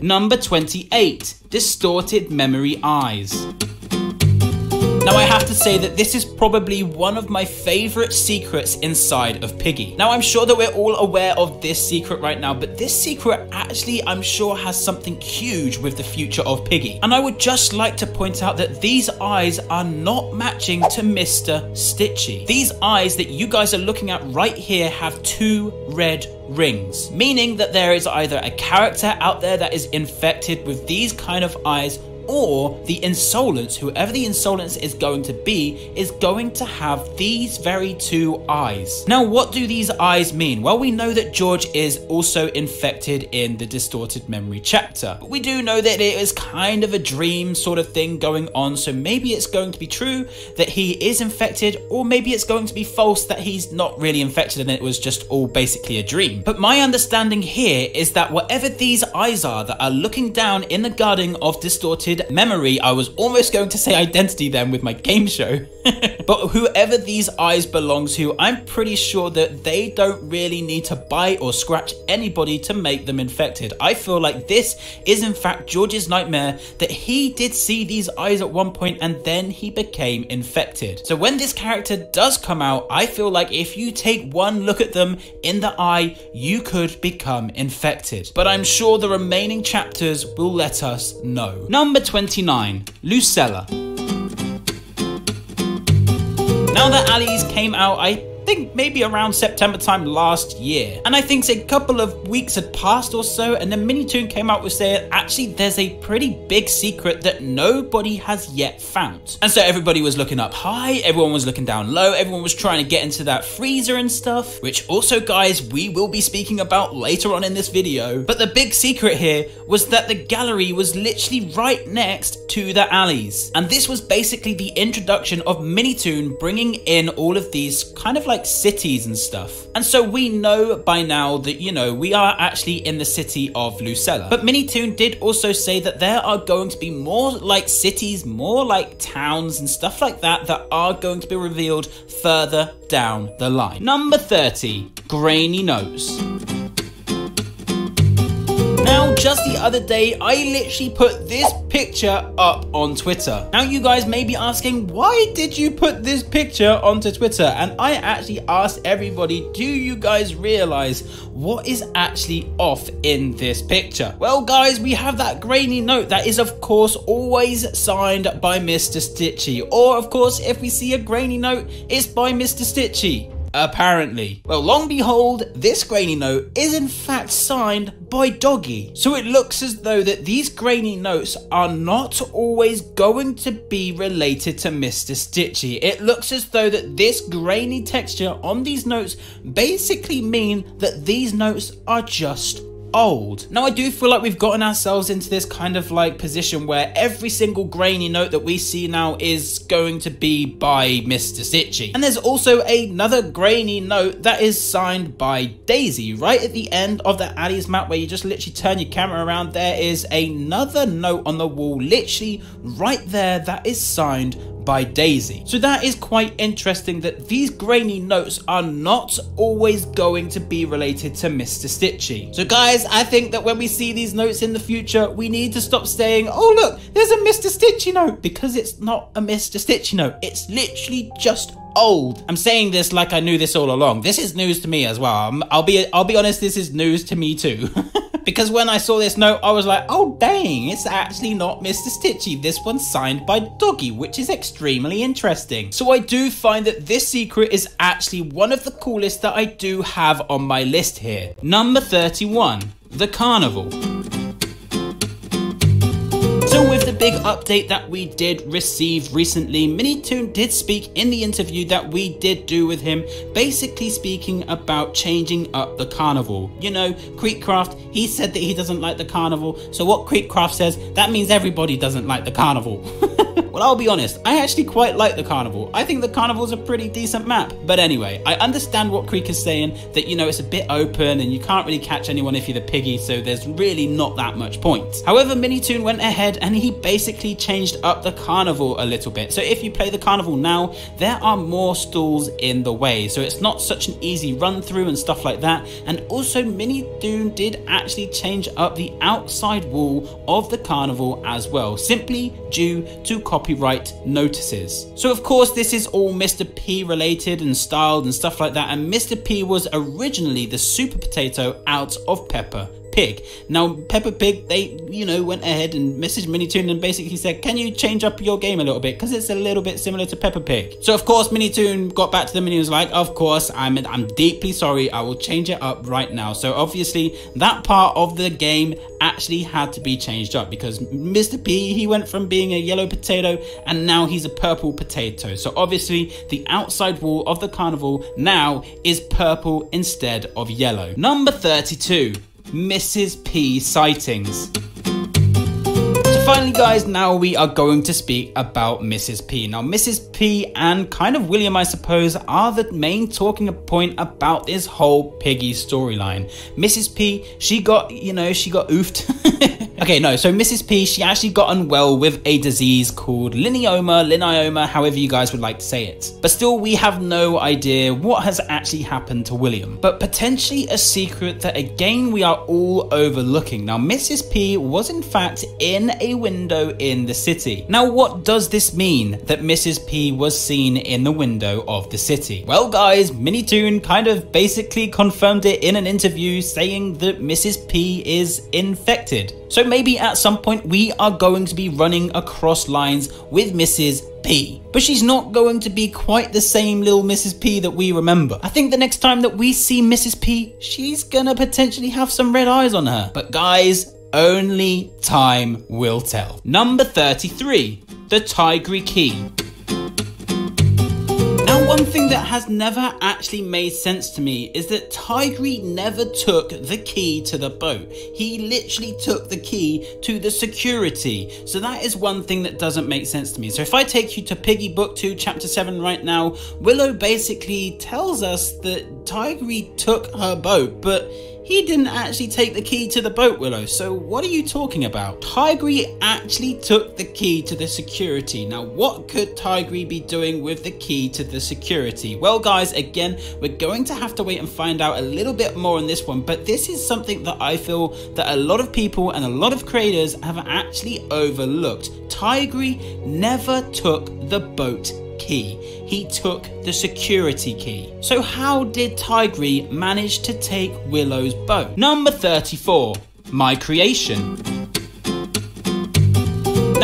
Number 28, Distorted Memory Eyes. Now I have to say that this is probably one of my favourite secrets inside of Piggy. Now I'm sure that we're all aware of this secret right now, but this secret actually I'm sure has something huge with the future of Piggy. And I would just like to point out that these eyes are not matching to Mr. Stitchy. These eyes that you guys are looking at right here have two red rings, meaning that there is either a character out there that is infected with these kind of eyes, or the Insolence, whoever the Insolence is going to be, is going to have these very two eyes. Now, what do these eyes mean? Well, we know that George is also infected in the Distorted Memory chapter. But we do know that it is kind of a dream sort of thing going on, so maybe it's going to be true that he is infected, or maybe it's going to be false that he's not really infected and it was just all basically a dream. But my understanding here is that whatever these eyes are that are looking down in the guarding of Distorted Memory, I was almost going to say identity then with my game show, but whoever these eyes belong to, I'm pretty sure that they don't really need to bite or scratch anybody to make them infected. I feel like this is in fact George's nightmare, that he did see these eyes at one point and then he became infected. So when this character does come out, I feel like if you take one look at them in the eye, you could become infected. But I'm sure the remaining chapters will let us know. Number 29, Lucella. Now that Ali's came out, I think maybe around September time last year, and I think a couple of weeks had passed or so, and then Minitoon came out with saying actually there's a pretty big secret that nobody has yet found. And so everybody was looking up high, everyone was looking down low, everyone was trying to get into that freezer and stuff, which also, guys, we will be speaking about later on in this video. But the big secret here was that the gallery was literally right next to the alleys, and this was basically the introduction of Minitoon bringing in all of these kind of like cities and stuff. And so we know by now that, you know, we are actually in the city of Lucella. But Minitoon did also say that there are going to be more like cities, more like towns and stuff like that, that are going to be revealed further down the line. Number 30, Grainy Notes. Now Now, just the other day, I literally put this picture up on Twitter. Now, you guys may be asking, why did you put this picture onto Twitter? And I actually asked everybody, do you guys realize what is actually off in this picture? Well, guys, we have that grainy note that is, of course, always signed by Mr. Stitchy. Or, of course, if we see a grainy note, it's by Mr. Stitchy. Apparently. Well, long behold, this grainy note is in fact signed by Doggy. So it looks as though that these grainy notes are not always going to be related to Mr. Stitchy. It looks as though that this grainy texture on these notes basically mean that these notes are just old. Now, I do feel like we've gotten ourselves into this kind of like position where every single grainy note that we see now is going to be by Mr. Stitchy. And there's also another grainy note that is signed by Daisy. Right at the end of the Alley's map where you just literally turn your camera around, there is another note on the wall, literally right there, that is signed by Daisy. So that is quite interesting that these grainy notes are not always going to be related to Mr. Stitchy. So guys, I think that when we see these notes in the future, we need to stop saying, oh look, there's a Mr. Stitchy note, because it's not a Mr. Stitchy note. It's literally just old. I'm saying this like I knew this all along. This is news to me as well. I'll be honest, this is news to me too. Because when I saw this note, I was like, oh dang, it's actually not Mr. Stitchy. This one's signed by Doggy, which is extremely interesting. So I do find that this secret is actually one of the coolest that I do have on my list here. Number 31, the carnival. With the big update that we did receive recently, Minitoon did speak in the interview that we did do with him, basically speaking about changing up the carnival. You know, Creekcraft, he said that he doesn't like the carnival, so what Creekcraft says, that means everybody doesn't like the carnival. Well, I'll be honest, I actually quite like the carnival. I think the carnival's a pretty decent map. But anyway, I understand what Creek is saying, that, you know, it's a bit open and you can't really catch anyone if you're the piggy, so there's really not that much point. However, Minitoon went ahead and he basically changed up the carnival a little bit. So if you play the carnival now, there are more stalls in the way, so it's not such an easy run through and stuff like that. And also, Minitoon did actually change up the outside wall of the carnival as well, simply due to copyright notices. So of course this is all Mr. P related and styled and stuff like that, and Mr. P was originally the super potato out of Peppa Pig. Now Peppa Pig, they, you know, went ahead and messaged Minitoon and basically said, can you change up your game a little bit, because it's a little bit similar to Peppa Pig. So of course Minitoon got back to them and he was like, of course, I'm deeply sorry, I will change it up right now. So obviously that part of the game actually had to be changed up, because Mr. P, he went from being a yellow potato and now he's a purple potato. So obviously the outside wall of the carnival now is purple instead of yellow. Number 32, Mrs. P sightings. Finally guys, now we are going to speak about Mrs. P. Now Mrs. P and kind of William, I suppose, are the main talking point about this whole Piggy storyline. Mrs. P, she got oofed. Okay, no, so Mrs. P, she actually got unwell with a disease called linioma, however you guys would like to say it. But still, we have no idea what has actually happened to William. But potentially a secret that, again, we are all overlooking. Now, Mrs. P was in fact in a window in the city. Now, what does this mean, that Mrs. P was seen in the window of the city? Well, guys, Minitoon kind of basically confirmed it in an interview, saying that Mrs. P is infected. So maybe at some point we are going to be running across lines with Mrs. P. But she's not going to be quite the same little Mrs. P that we remember. I think the next time that we see Mrs. P, she's gonna potentially have some red eyes on her. But guys, only time will tell. Number 33, the Tigri Key. Now, one thing that has never actually made sense to me is that Tigri never took the key to the boat. He literally took the key to the security. So that is one thing that doesn't make sense to me. So if I take you to Piggy Book 2, Chapter 7 right now, Willow basically tells us that Tigri took her boat, but he didn't actually take the key to the boat, Willow. So what are you talking about? Tigri actually took the key to the security. Now, what could Tigri be doing with the key to the security? security? Well guys, again, we're going to have to wait and find out a little bit more on this one, but this is something that I feel that a lot of people and a lot of creators have actually overlooked. Tigri never took the boat key. He took the security key. So how did Tigri manage to take Willow's boat? Number 34, my creation.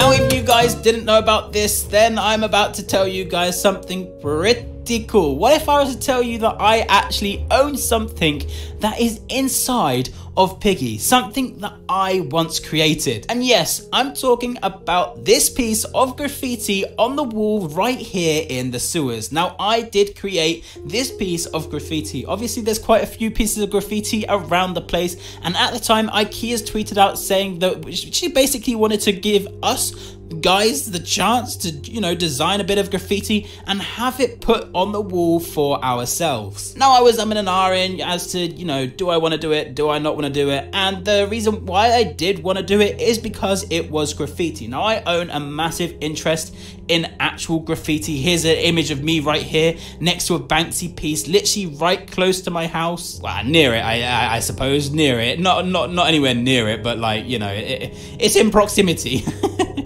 Now if you guys didn't know about this, then I'm about to tell you guys something pretty cool. What if I was to tell you that I actually own something that is inside of Piggy, something that I once created? And yes, I'm talking about this piece of graffiti on the wall right here in the sewers. Now I did create this piece of graffiti. Obviously there's quite a few pieces of graffiti around the place, and at the time Ikeas tweeted out saying that she basically wanted to give us guys the chance to, you know, design a bit of graffiti and have it put on the wall for ourselves. Now I was umming and ahhing as to, you know, do I want to do it, do I not want to do it? And the reason why I did want to do it is because it was graffiti. Now I own a massive interest in actual graffiti. Here's an image of me right here next to a Banksy piece, literally right close to my house. Well, near it, I suppose, near it, not anywhere near it, but like, you know, it's in proximity.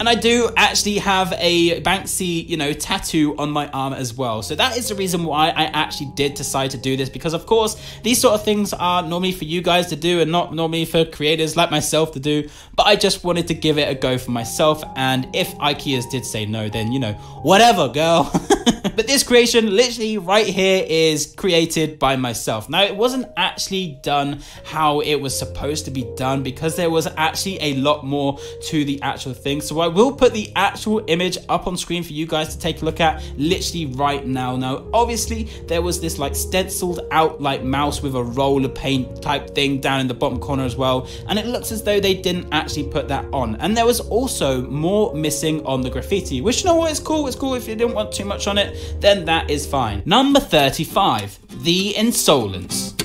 And I do actually have a Banksy, you know, tattoo on my arm as well. So that is the reason why I actually did decide to do this, because of course, these sort of things are normally for you guys to do and not normally for creators like myself to do. But I just wanted to give it a go for myself. And if Ikeas did say no, then, you know, whatever, girl. But this creation literally right here is created by myself. Now, it wasn't actually done how it was supposed to be done, because there was actually a lot more to the actual thing. So I will put the actual image up on screen for you guys to take a look at literally right now. Now, obviously, there was this like stenciled out like mouse with a roll of paint type thing down in the bottom corner as well. And it looks as though they didn't actually put that on. And there was also more missing on the graffiti, which, you know what, it's cool. It's cool if you didn't want too much on it, then that is fine. Number 35, the Insolence.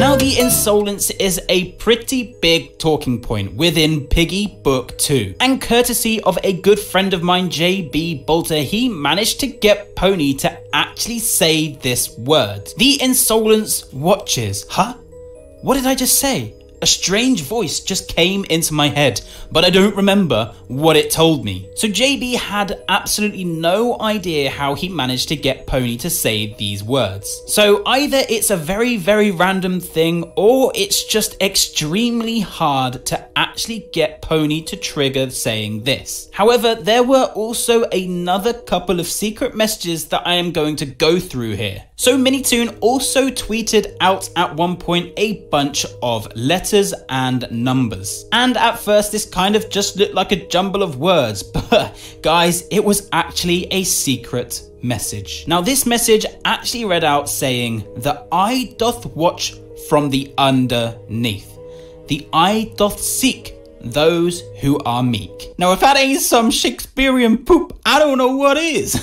Now, the Insolence is a pretty big talking point within Piggy Book 2. And courtesy of a good friend of mine, JB Bolter, he managed to get Pony to actually say this word. The Insolence watches. Huh? What did I just say? A strange voice just came into my head, but I don't remember what it told me. So JB had absolutely no idea how he managed to get Pony to say these words. So either it's a very, very random thing, or it's just extremely hard to actually get Pony to trigger saying this. However, there were also another couple of secret messages that I am going to go through here. So Minitoon also tweeted out at one point a bunch of letters and numbers. And at first this kind of just looked like a jumble of words, but guys, it was actually a secret message. Now this message actually read out saying, "The eye doth watch from the underneath. The eye doth seek those who are meek." Now if that ain't some Shakespearean poop, I don't know what is.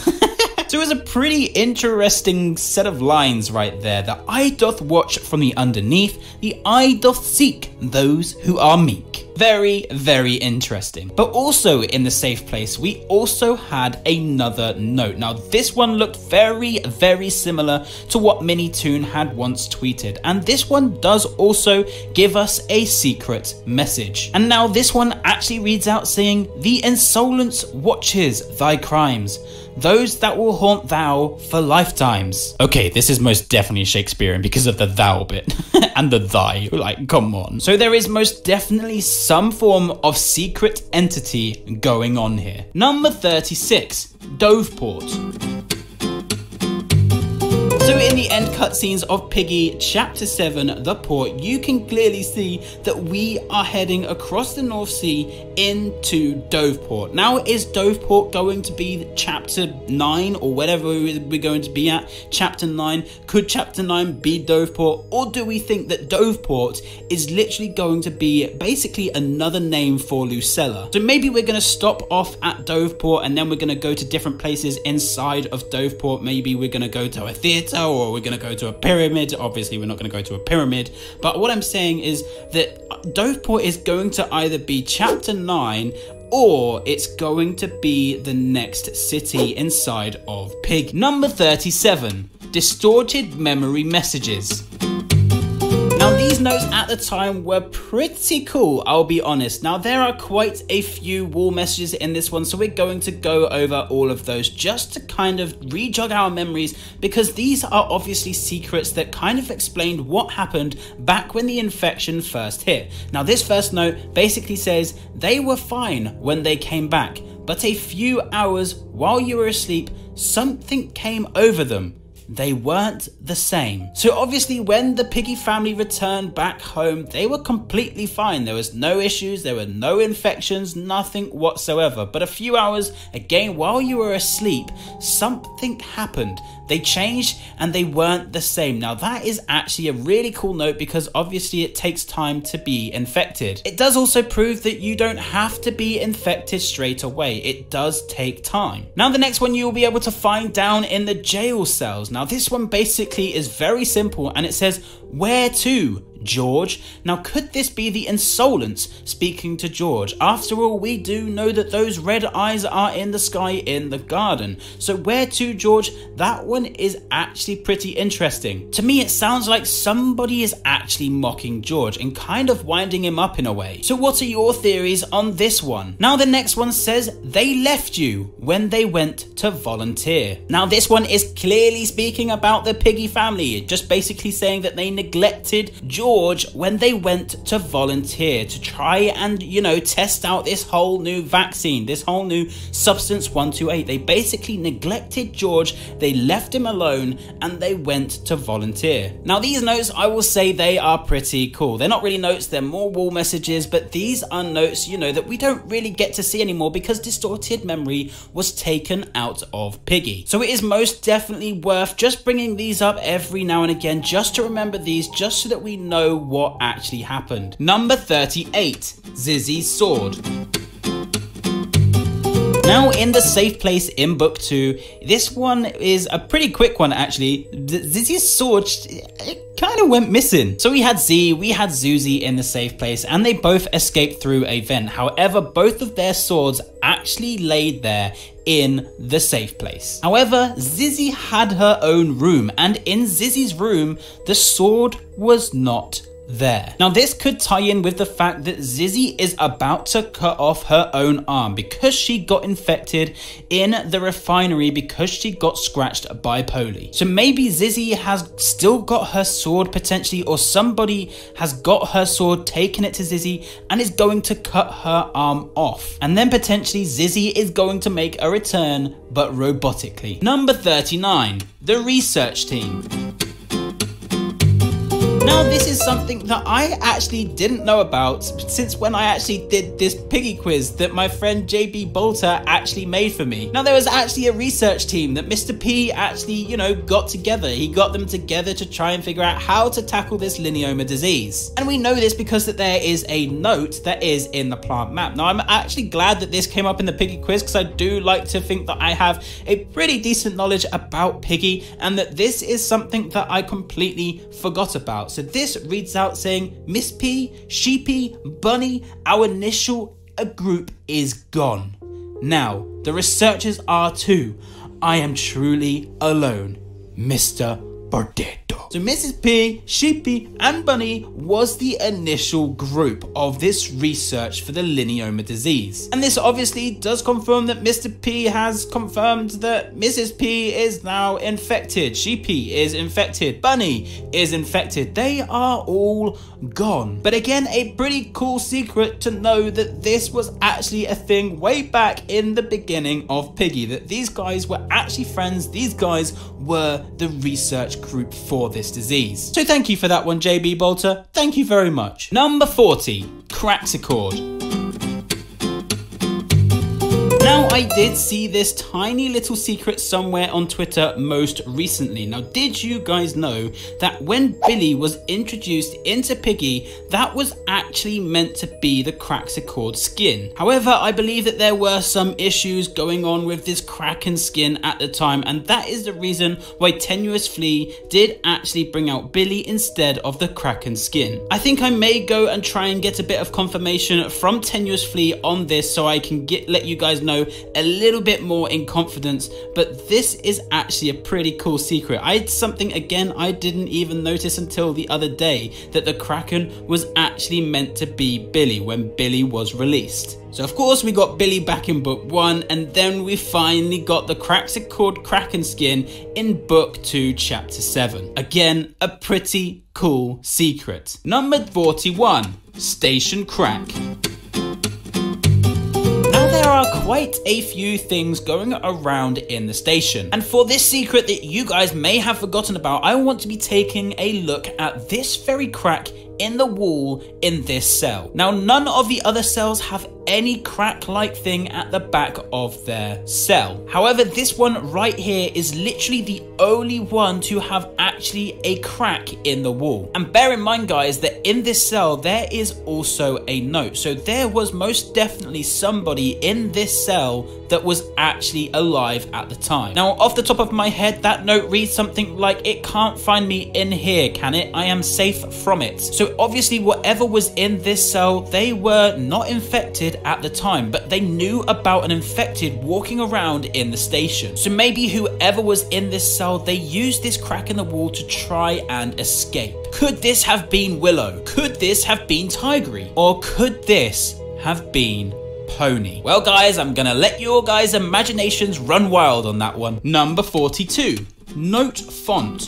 So it was a pretty interesting set of lines right there. The eye doth watch from the underneath, the eye doth seek those who are meek. Very, very interesting. But also in the safe place, we also had another note. Now this one looked very, very similar to what Minitoon had once tweeted. And this one does also give us a secret message. And now this one actually reads out saying, "The Insolence watches thy crimes, those that will haunt thou for lifetimes." Okay, this is most definitely Shakespearean because of the thou bit and the thy, like, come on. So there is most definitely some form of secret entity going on here. Number 36, Doveport. So in the end cutscenes of Piggy Chapter 7, The Port, you can clearly see that we are heading across the North Sea into Doveport. Now, is Doveport going to be Chapter 9 or whatever we're going to be at? Chapter 9? Could Chapter 9 be Doveport? Or do we think that Doveport is literally going to be basically another name for Lucella? So maybe we're going to stop off at Doveport and then we're going to go to different places inside of Doveport. Maybe we're going to go to a theatre, or we're going to go to a pyramid. Obviously, we're not going to go to a pyramid. But what I'm saying is that Doveport is going to either be Chapter 9 or it's going to be the next city inside of Pig. Number 37, Distorted Memory Messages. Now these notes at the time were pretty cool, I'll be honest. Now there are quite a few wall messages in this one, so we're going to go over all of those just to kind of rejog our memories, because these are obviously secrets that kind of explained what happened back when the infection first hit. Now this first note basically says, they were fine when they came back, but a few hours while you were asleep, something came over them. They weren't the same. So obviously when the Piggy family returned back home, they were completely fine. There was no issues, there were no infections, nothing whatsoever. But a few hours, again, while you were asleep, something happened. They changed and they weren't the same. Now that is actually a really cool note because obviously it takes time to be infected. It does also prove that you don't have to be infected straight away. It does take time. Now the next one you will be able to find down in the jail cells. Now this one basically is very simple and it says, where to, George? Now could this be the Insolence speaking to George? After all, we do know that those red eyes are in the sky in the garden. So where to, George? That one is actually pretty interesting. To me it sounds like somebody is actually mocking George and kind of winding him up in a way. So what are your theories on this one? Now the next one says, they left you when they went to volunteer. Now this one is clearly speaking about the Piggy family, just basically saying that they neglected George when they went to volunteer to try and, you know, test out this whole new vaccine, this whole new substance 128. They basically neglected George, they left him alone, and they went to volunteer. Now these notes, I will say they are pretty cool. They're not really notes, they're more wall messages, but these are notes, you know, that we don't really get to see anymore because Distorted Memory was taken out of Piggy. So it is most definitely worth just bringing these up every now and again just to remember these, just so that we know what actually happened. Number 38, Zizzy's Sword. Now in the safe place in book 2, this one is a pretty quick one actually. Zizzy's sword, it kind of went missing. So we had Z, we had Zuzi in the safe place, and they both escaped through a vent. However, both of their swords actually laid there in the safe place. However, Zizzy had her own room, and in Zizzy's room, the sword was not there. Now this could tie in with the fact that Zizzy is about to cut off her own arm because she got infected in the refinery because she got scratched by Poli. So maybe Zizzy has still got her sword potentially, or somebody has got her sword, taken it to Zizzy, and is going to cut her arm off. And then potentially Zizzy is going to make a return, but robotically. Number 39, the research team. Now this is something that I actually didn't know about since when I actually did this Piggy quiz that my friend JB Bolter actually made for me. Now there was actually a research team that Mr. P actually, you know, got together. He got them together to try and figure out how to tackle this linoleum disease. And we know this because that there is a note that is in the plant map. Now I'm actually glad that this came up in the Piggy quiz because I do like to think that I have a pretty decent knowledge about Piggy and that this is something that I completely forgot about. So this reads out saying, Miss P, Sheepy, Bunny, our initial group is gone. Now, the researchers are too. I am truly alone, Mr. Bartetto. So Mrs. P, Sheepy and Bunny was the initial group of this research for the linoleum disease. And this obviously does confirm that Mr. P has confirmed that Mrs. P is now infected. Sheepy is infected. Bunny is infected. They are all gone. But again, a pretty cool secret to know that this was actually a thing way back in the beginning of Piggy, that these guys were actually friends. These guys were the research group for this disease. So thank you for that one, JB Bolter. Thank you very much. Number 40, Kraxicord. Now, I I did see this tiny little secret somewhere on Twitter most recently. Now, did you guys know that when Billy was introduced into Piggy, that was actually meant to be the Kraxicord skin? However, I believe that there were some issues going on with this Kraken skin at the time, and that is the reason why Tenuous Flea did actually bring out Billy instead of the Kraken skin. I think I may go and try and get a bit of confirmation from Tenuous Flea on this so I can let you guys know a little bit more in confidence, but this is actually a pretty cool secret. I had something, again, I didn't even notice until the other day, that the Kraken was actually meant to be Billy when Billy was released. So of course we got Billy back in book 1, and then we finally got the Kraxicord Kraken skin in book 2, chapter 7. Again, a pretty cool secret. Number 41, Station Crack. There are quite a few things going around in the station, and for this secret that you guys may have forgotten about, I want to be taking a look at this very crack in the wall in this cell. Now, none of the other cells have any crack-like thing at the back of their cell. However, this one right here is literally the only one to have actually a crack in the wall. And bear in mind, guys, that in this cell, there is also a note. So there was most definitely somebody in this cell that was actually alive at the time. Now, off the top of my head, that note reads something like, "It can't find me in here, can it? I am safe from it." So obviously, whatever was in this cell, they were not infected at the time, but they knew about an infected walking around in the station. So maybe whoever was in this cell, they used this crack in the wall to try and escape. Could this have been Willow? Could this have been Tigry? Or could this have been Pony? Well, guys, I'm gonna let your guys' imaginations run wild on that one. Number 42, Note Font.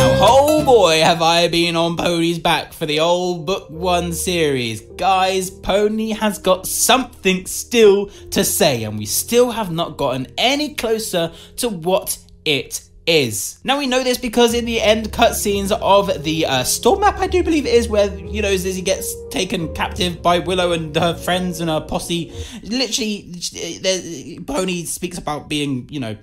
Now, oh boy, have I been on Pony's back for the old book 1 series. Guys, Pony has got something still to say, and we still have not gotten any closer to what it is. Now, we know this because in the end cutscenes of the store map, I do believe it is, where, you know, Zizzy gets taken captive by Willow and her friends and her posse. Literally, Pony speaks about being, you know,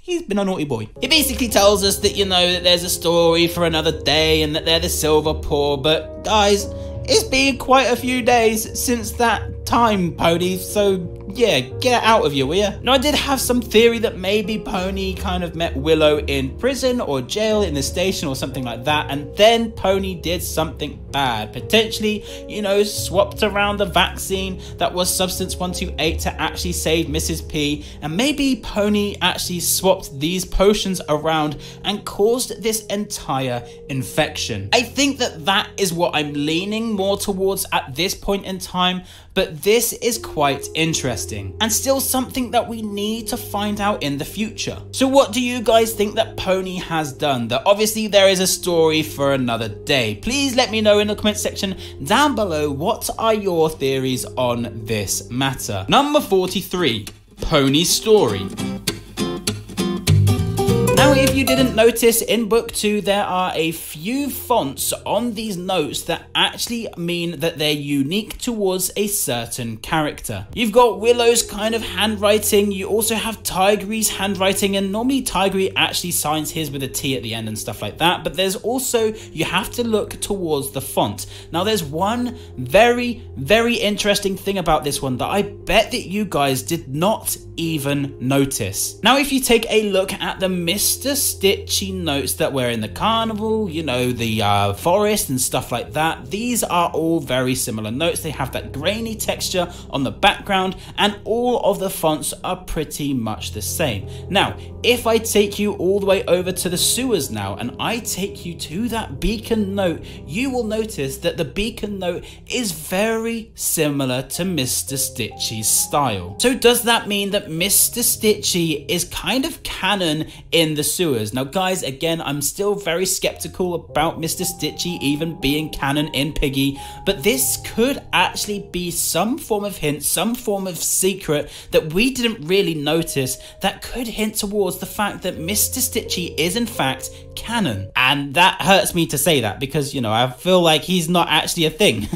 he's been a naughty boy. He basically tells us that, you know, that there's a story for another day and that they're the Silver Paw, but guys, it's been quite a few days since that time, Pony, so yeah, get out of here, will ya? Now, I did have some theory that maybe Pony kind of met Willow in prison or jail in the station or something like that, and then Pony did something bad. Potentially, you know, swapped around the vaccine that was Substance 128 to actually save Mrs. P, and maybe Pony actually swapped these potions around and caused this entire infection. I think that that is what I'm leaning more towards at this point in time, but this is quite interesting and still something that we need to find out in the future. So what do you guys think that Pony has done? That obviously there is a story for another day. Please let me know in the comment section down below, what are your theories on this matter? Number 43, Pony's story. Now, if you didn't notice, in book 2 there are a few fonts on these notes that actually mean that they're unique towards a certain character. You've got Willow's kind of handwriting, you also have Tigry's handwriting, and normally Tigry actually signs his with a T at the end and stuff like that, but there's also, you have to look towards the font. Now, there's one very, very interesting thing about this one that I bet that you guys did not even notice. Now, if you take a look at the Mr. Stitchy notes that were in the carnival, you know, the forest and stuff like that, these are all very similar notes. They have that grainy texture on the background, and all of the fonts are pretty much the same. Now, if I take you all the way over to the sewers now, and I take you to that beacon note, you will notice that the beacon note is very similar to Mr. Stitchy's style. So does that mean that Mr. Stitchy is kind of canon in the sewers? Now, guys, again, I'm still very skeptical about Mr. Stitchy even being canon in Piggy, but this could actually be some form of hint, some form of secret that we didn't really notice that could hint towards the fact that Mr. Stitchy is in fact canon. And that hurts me to say that because, you know, I feel like he's not actually a thing.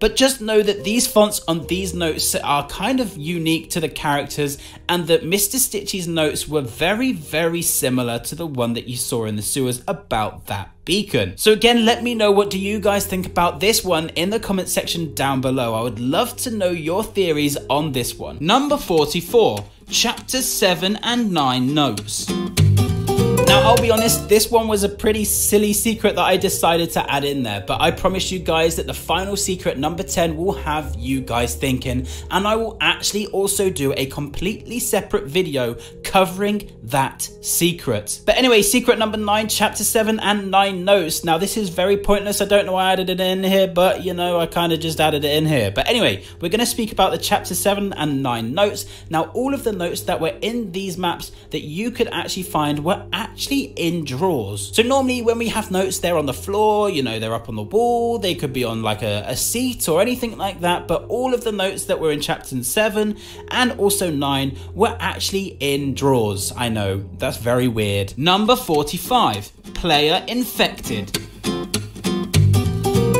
but just know that these fonts on these notes are kind of unique to the characters, and that Mr. Stitchy's notes were very similar to the one that you saw in the sewers about that beacon. So again, let me know, what do you guys think about this one in the comment section down below? I would love to know your theories on this one. Number 44, Chapter 7 and 9 notes. Now, I'll be honest, this one was a pretty silly secret that I decided to add in there, but I promise you guys that the final secret, number 10, will have you guys thinking, and I will actually also do a completely separate video covering that secret. But anyway, secret number 9, Chapter 7 and 9 notes. Now, this is very pointless. I don't know why I added it in here, but, you know, I kind of just added it in here. But anyway, we're going to speak about the Chapter 7 and 9 notes. Now, all of the notes that were in these maps that you could actually find were actually in drawers. So normally when we have notes, they're on the floor, you know, they're up on the wall, they could be on like a seat or anything like that, but all of the notes that were in Chapter 7 and also 9 were actually in drawers. I know, that's very weird. Number 45, Player Infected.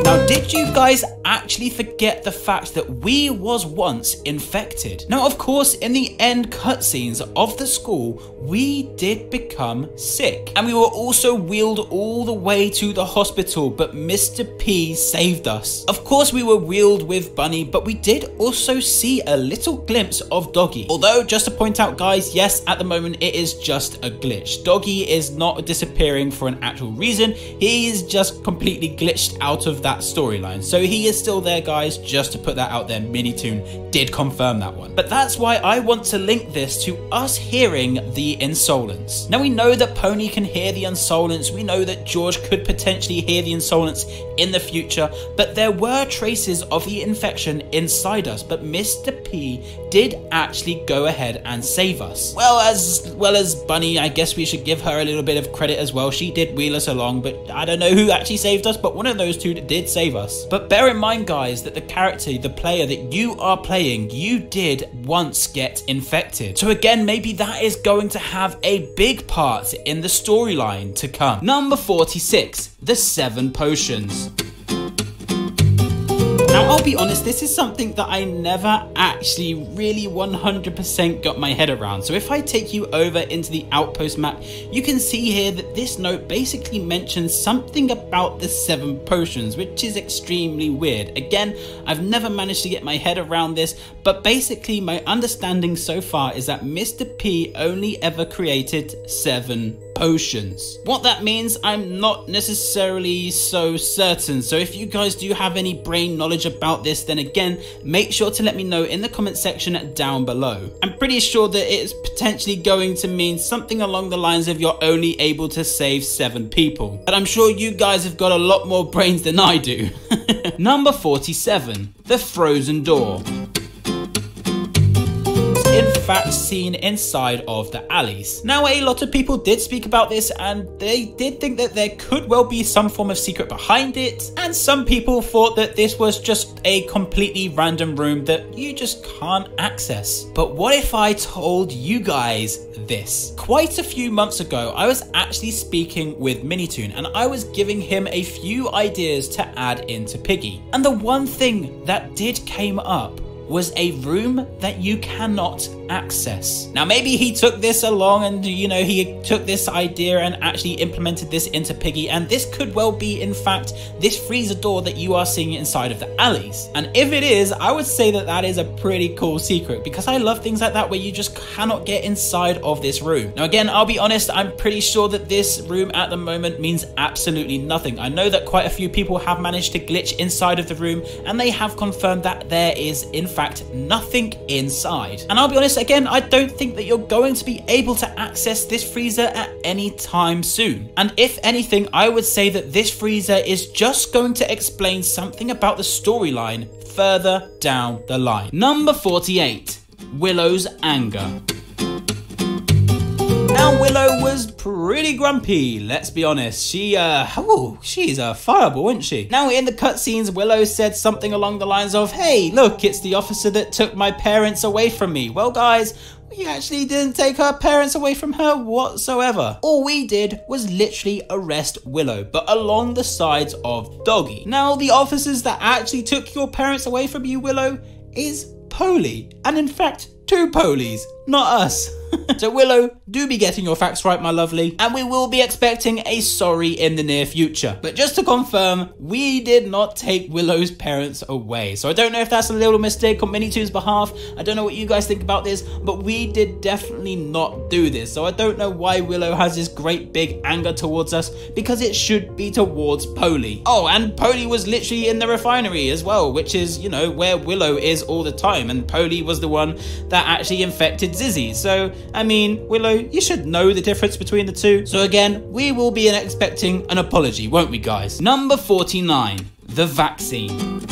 Now, did you guys actually forget the fact that we was once infected? Now, of course, in the end cutscenes of the school, we did become sick. And we were also wheeled all the way to the hospital, but Mr. P saved us. Of course, we were wheeled with Bunny, but we did also see a little glimpse of Doggy. Although, just to point out, guys, yes, at the moment, it is just a glitch. Doggy is not disappearing for an actual reason. He is just completely glitched out of that storyline, so he is still there, guys, just to put that out there. Minitoon did confirm that one, but that's why I want to link this to us hearing the Insolence. Now, we know that Pony can hear the Insolence, we know that George could potentially hear the Insolence in the future, but there were traces of the infection inside us, but Mr. P did actually go ahead and save us. Well as Bunny, I guess we should give her a little bit of credit as well. She did wheel us along, but I don't know who actually saved us, but one of those two did save us. But bear in mind, guys, that the character, the player that you are playing, you did once get infected. So again, maybe that is going to have a big part in the storyline to come. Number 46, the 7 potions. Now, I'll be honest, this is something that I never actually really 100% got my head around. So if I take you over into the outpost map, you can see here that this note basically mentions something about the 7 potions, which is extremely weird. Again, I've never managed to get my head around this, but basically my understanding so far is that Mr. P only ever created 7 potions. What that means, I'm not necessarily so certain. So if you guys do have any brain knowledge about this, then again, make sure to let me know in the comment section down below. I'm pretty sure that it's potentially going to mean something along the lines of you're only able to save 7 people. But I'm sure you guys have got a lot more brains than I do. Number 47, the frozen door. In fact, seen inside of the alleys. Now, a lot of people did speak about this, and they did think that there could well be some form of secret behind it, and some people thought that this was just a completely random room that you just can't access. But what if I told you guys this? Quite a few months ago, I was actually speaking with Minitoon, and I was giving him a few ideas to add into Piggy. And the one thing that did came up was a room that you cannot access. Now, maybe he took this along and, you know, he took this idea and actually implemented this into Piggy, and this could well be, in fact, this freezer door that you are seeing inside of the alleys. And if it is, I would say that that is a pretty cool secret, because I love things like that where you just cannot get inside of this room. Now, again, I'll be honest, I'm pretty sure that this room at the moment means absolutely nothing. I know that quite a few people have managed to glitch inside of the room, and they have confirmed that there is, in fact, nothing inside. And I'll be honest, again, I don't think that you're going to be able to access this freezer at any time soon. And if anything, I would say that this freezer is just going to explain something about the storyline further down the line. Number 48, Willow's anger. Now, Willow was pretty grumpy, let's be honest. She's a fireball, isn't she? Now, in the cutscenes, Willow said something along the lines of, hey, look, it's the officer that took my parents away from me. Well, guys, We actually didn't take her parents away from her whatsoever. All we did was literally arrest Willow, but along the sides of Doggy. Now, the officers that actually took your parents away from you, Willow, is Poli, and in fact, two Polis, not us. So Willow, do be getting your facts right, my lovely, and we will be expecting a sorry in the near future. But just to confirm, we did not take Willow's parents away. So I don't know if that's a little mistake on Minitoon's behalf. I don't know what you guys think about this, but we did definitely not do this. So I don't know why Willow has this great big anger towards us, because it should be towards Poli. Oh, and Poli was literally in the refinery as well, which is, you know, where Willow is all the time, and Poli was the one that actually infected Zizzy. So I mean, Willow, you should know the difference between the two. So again, we will be expecting an apology, won't we, guys? Number 49, the vaccine.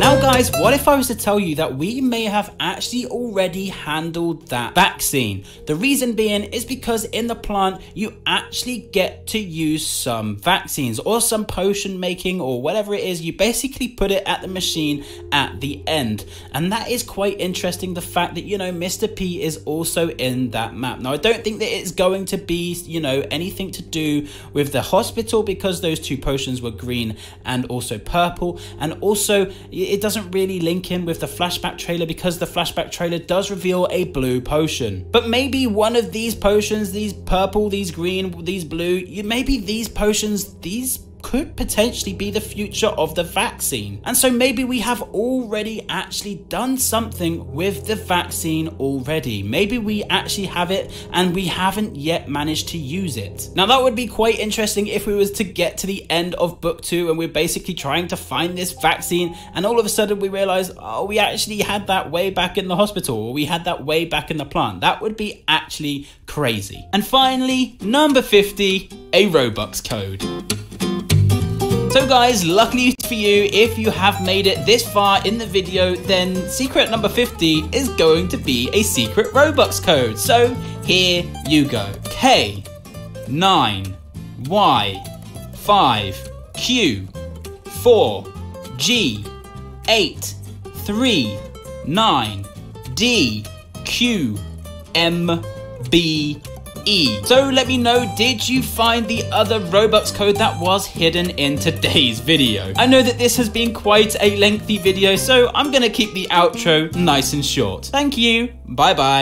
Now guys, what if I was to tell you that we may have actually already handled that vaccine? The reason being is because in the plant, you actually get to use some vaccines or some potion making or whatever it is. You basically put it at the machine at the end. And that is quite interesting, the fact that, you know, Mr. P is also in that map. Now, I don't think that it's going to be, you know, anything to do with the hospital, because those two potions were green and also purple. And also, it doesn't really link in with the flashback trailer, because the flashback trailer does reveal a blue potion. But maybe one of these potions, these purple, these green, these blue, maybe these potions, these could potentially be the future of the vaccine. And so maybe we have already actually done something with the vaccine already. Maybe we actually have it and we haven't yet managed to use it. Now that would be quite interesting if we was to get to the end of book 2 and we're basically trying to find this vaccine, and all of a sudden we realize, oh, we actually had that way back in the hospital, or we had that way back in the plant. That would be actually crazy. And finally, number 50, a Robux code. So guys, luckily for you, if you have made it this far in the video, then secret number 50 is going to be a secret Robux code. So here you go. K, 9, Y, 5, Q, 4, G, 8, 3, 9, D, Q, M, B, E. So let me know, did you find the other Robux code that was hidden in today's video? I know that this has been quite a lengthy video, so I'm gonna keep the outro nice and short. Thank you, bye bye.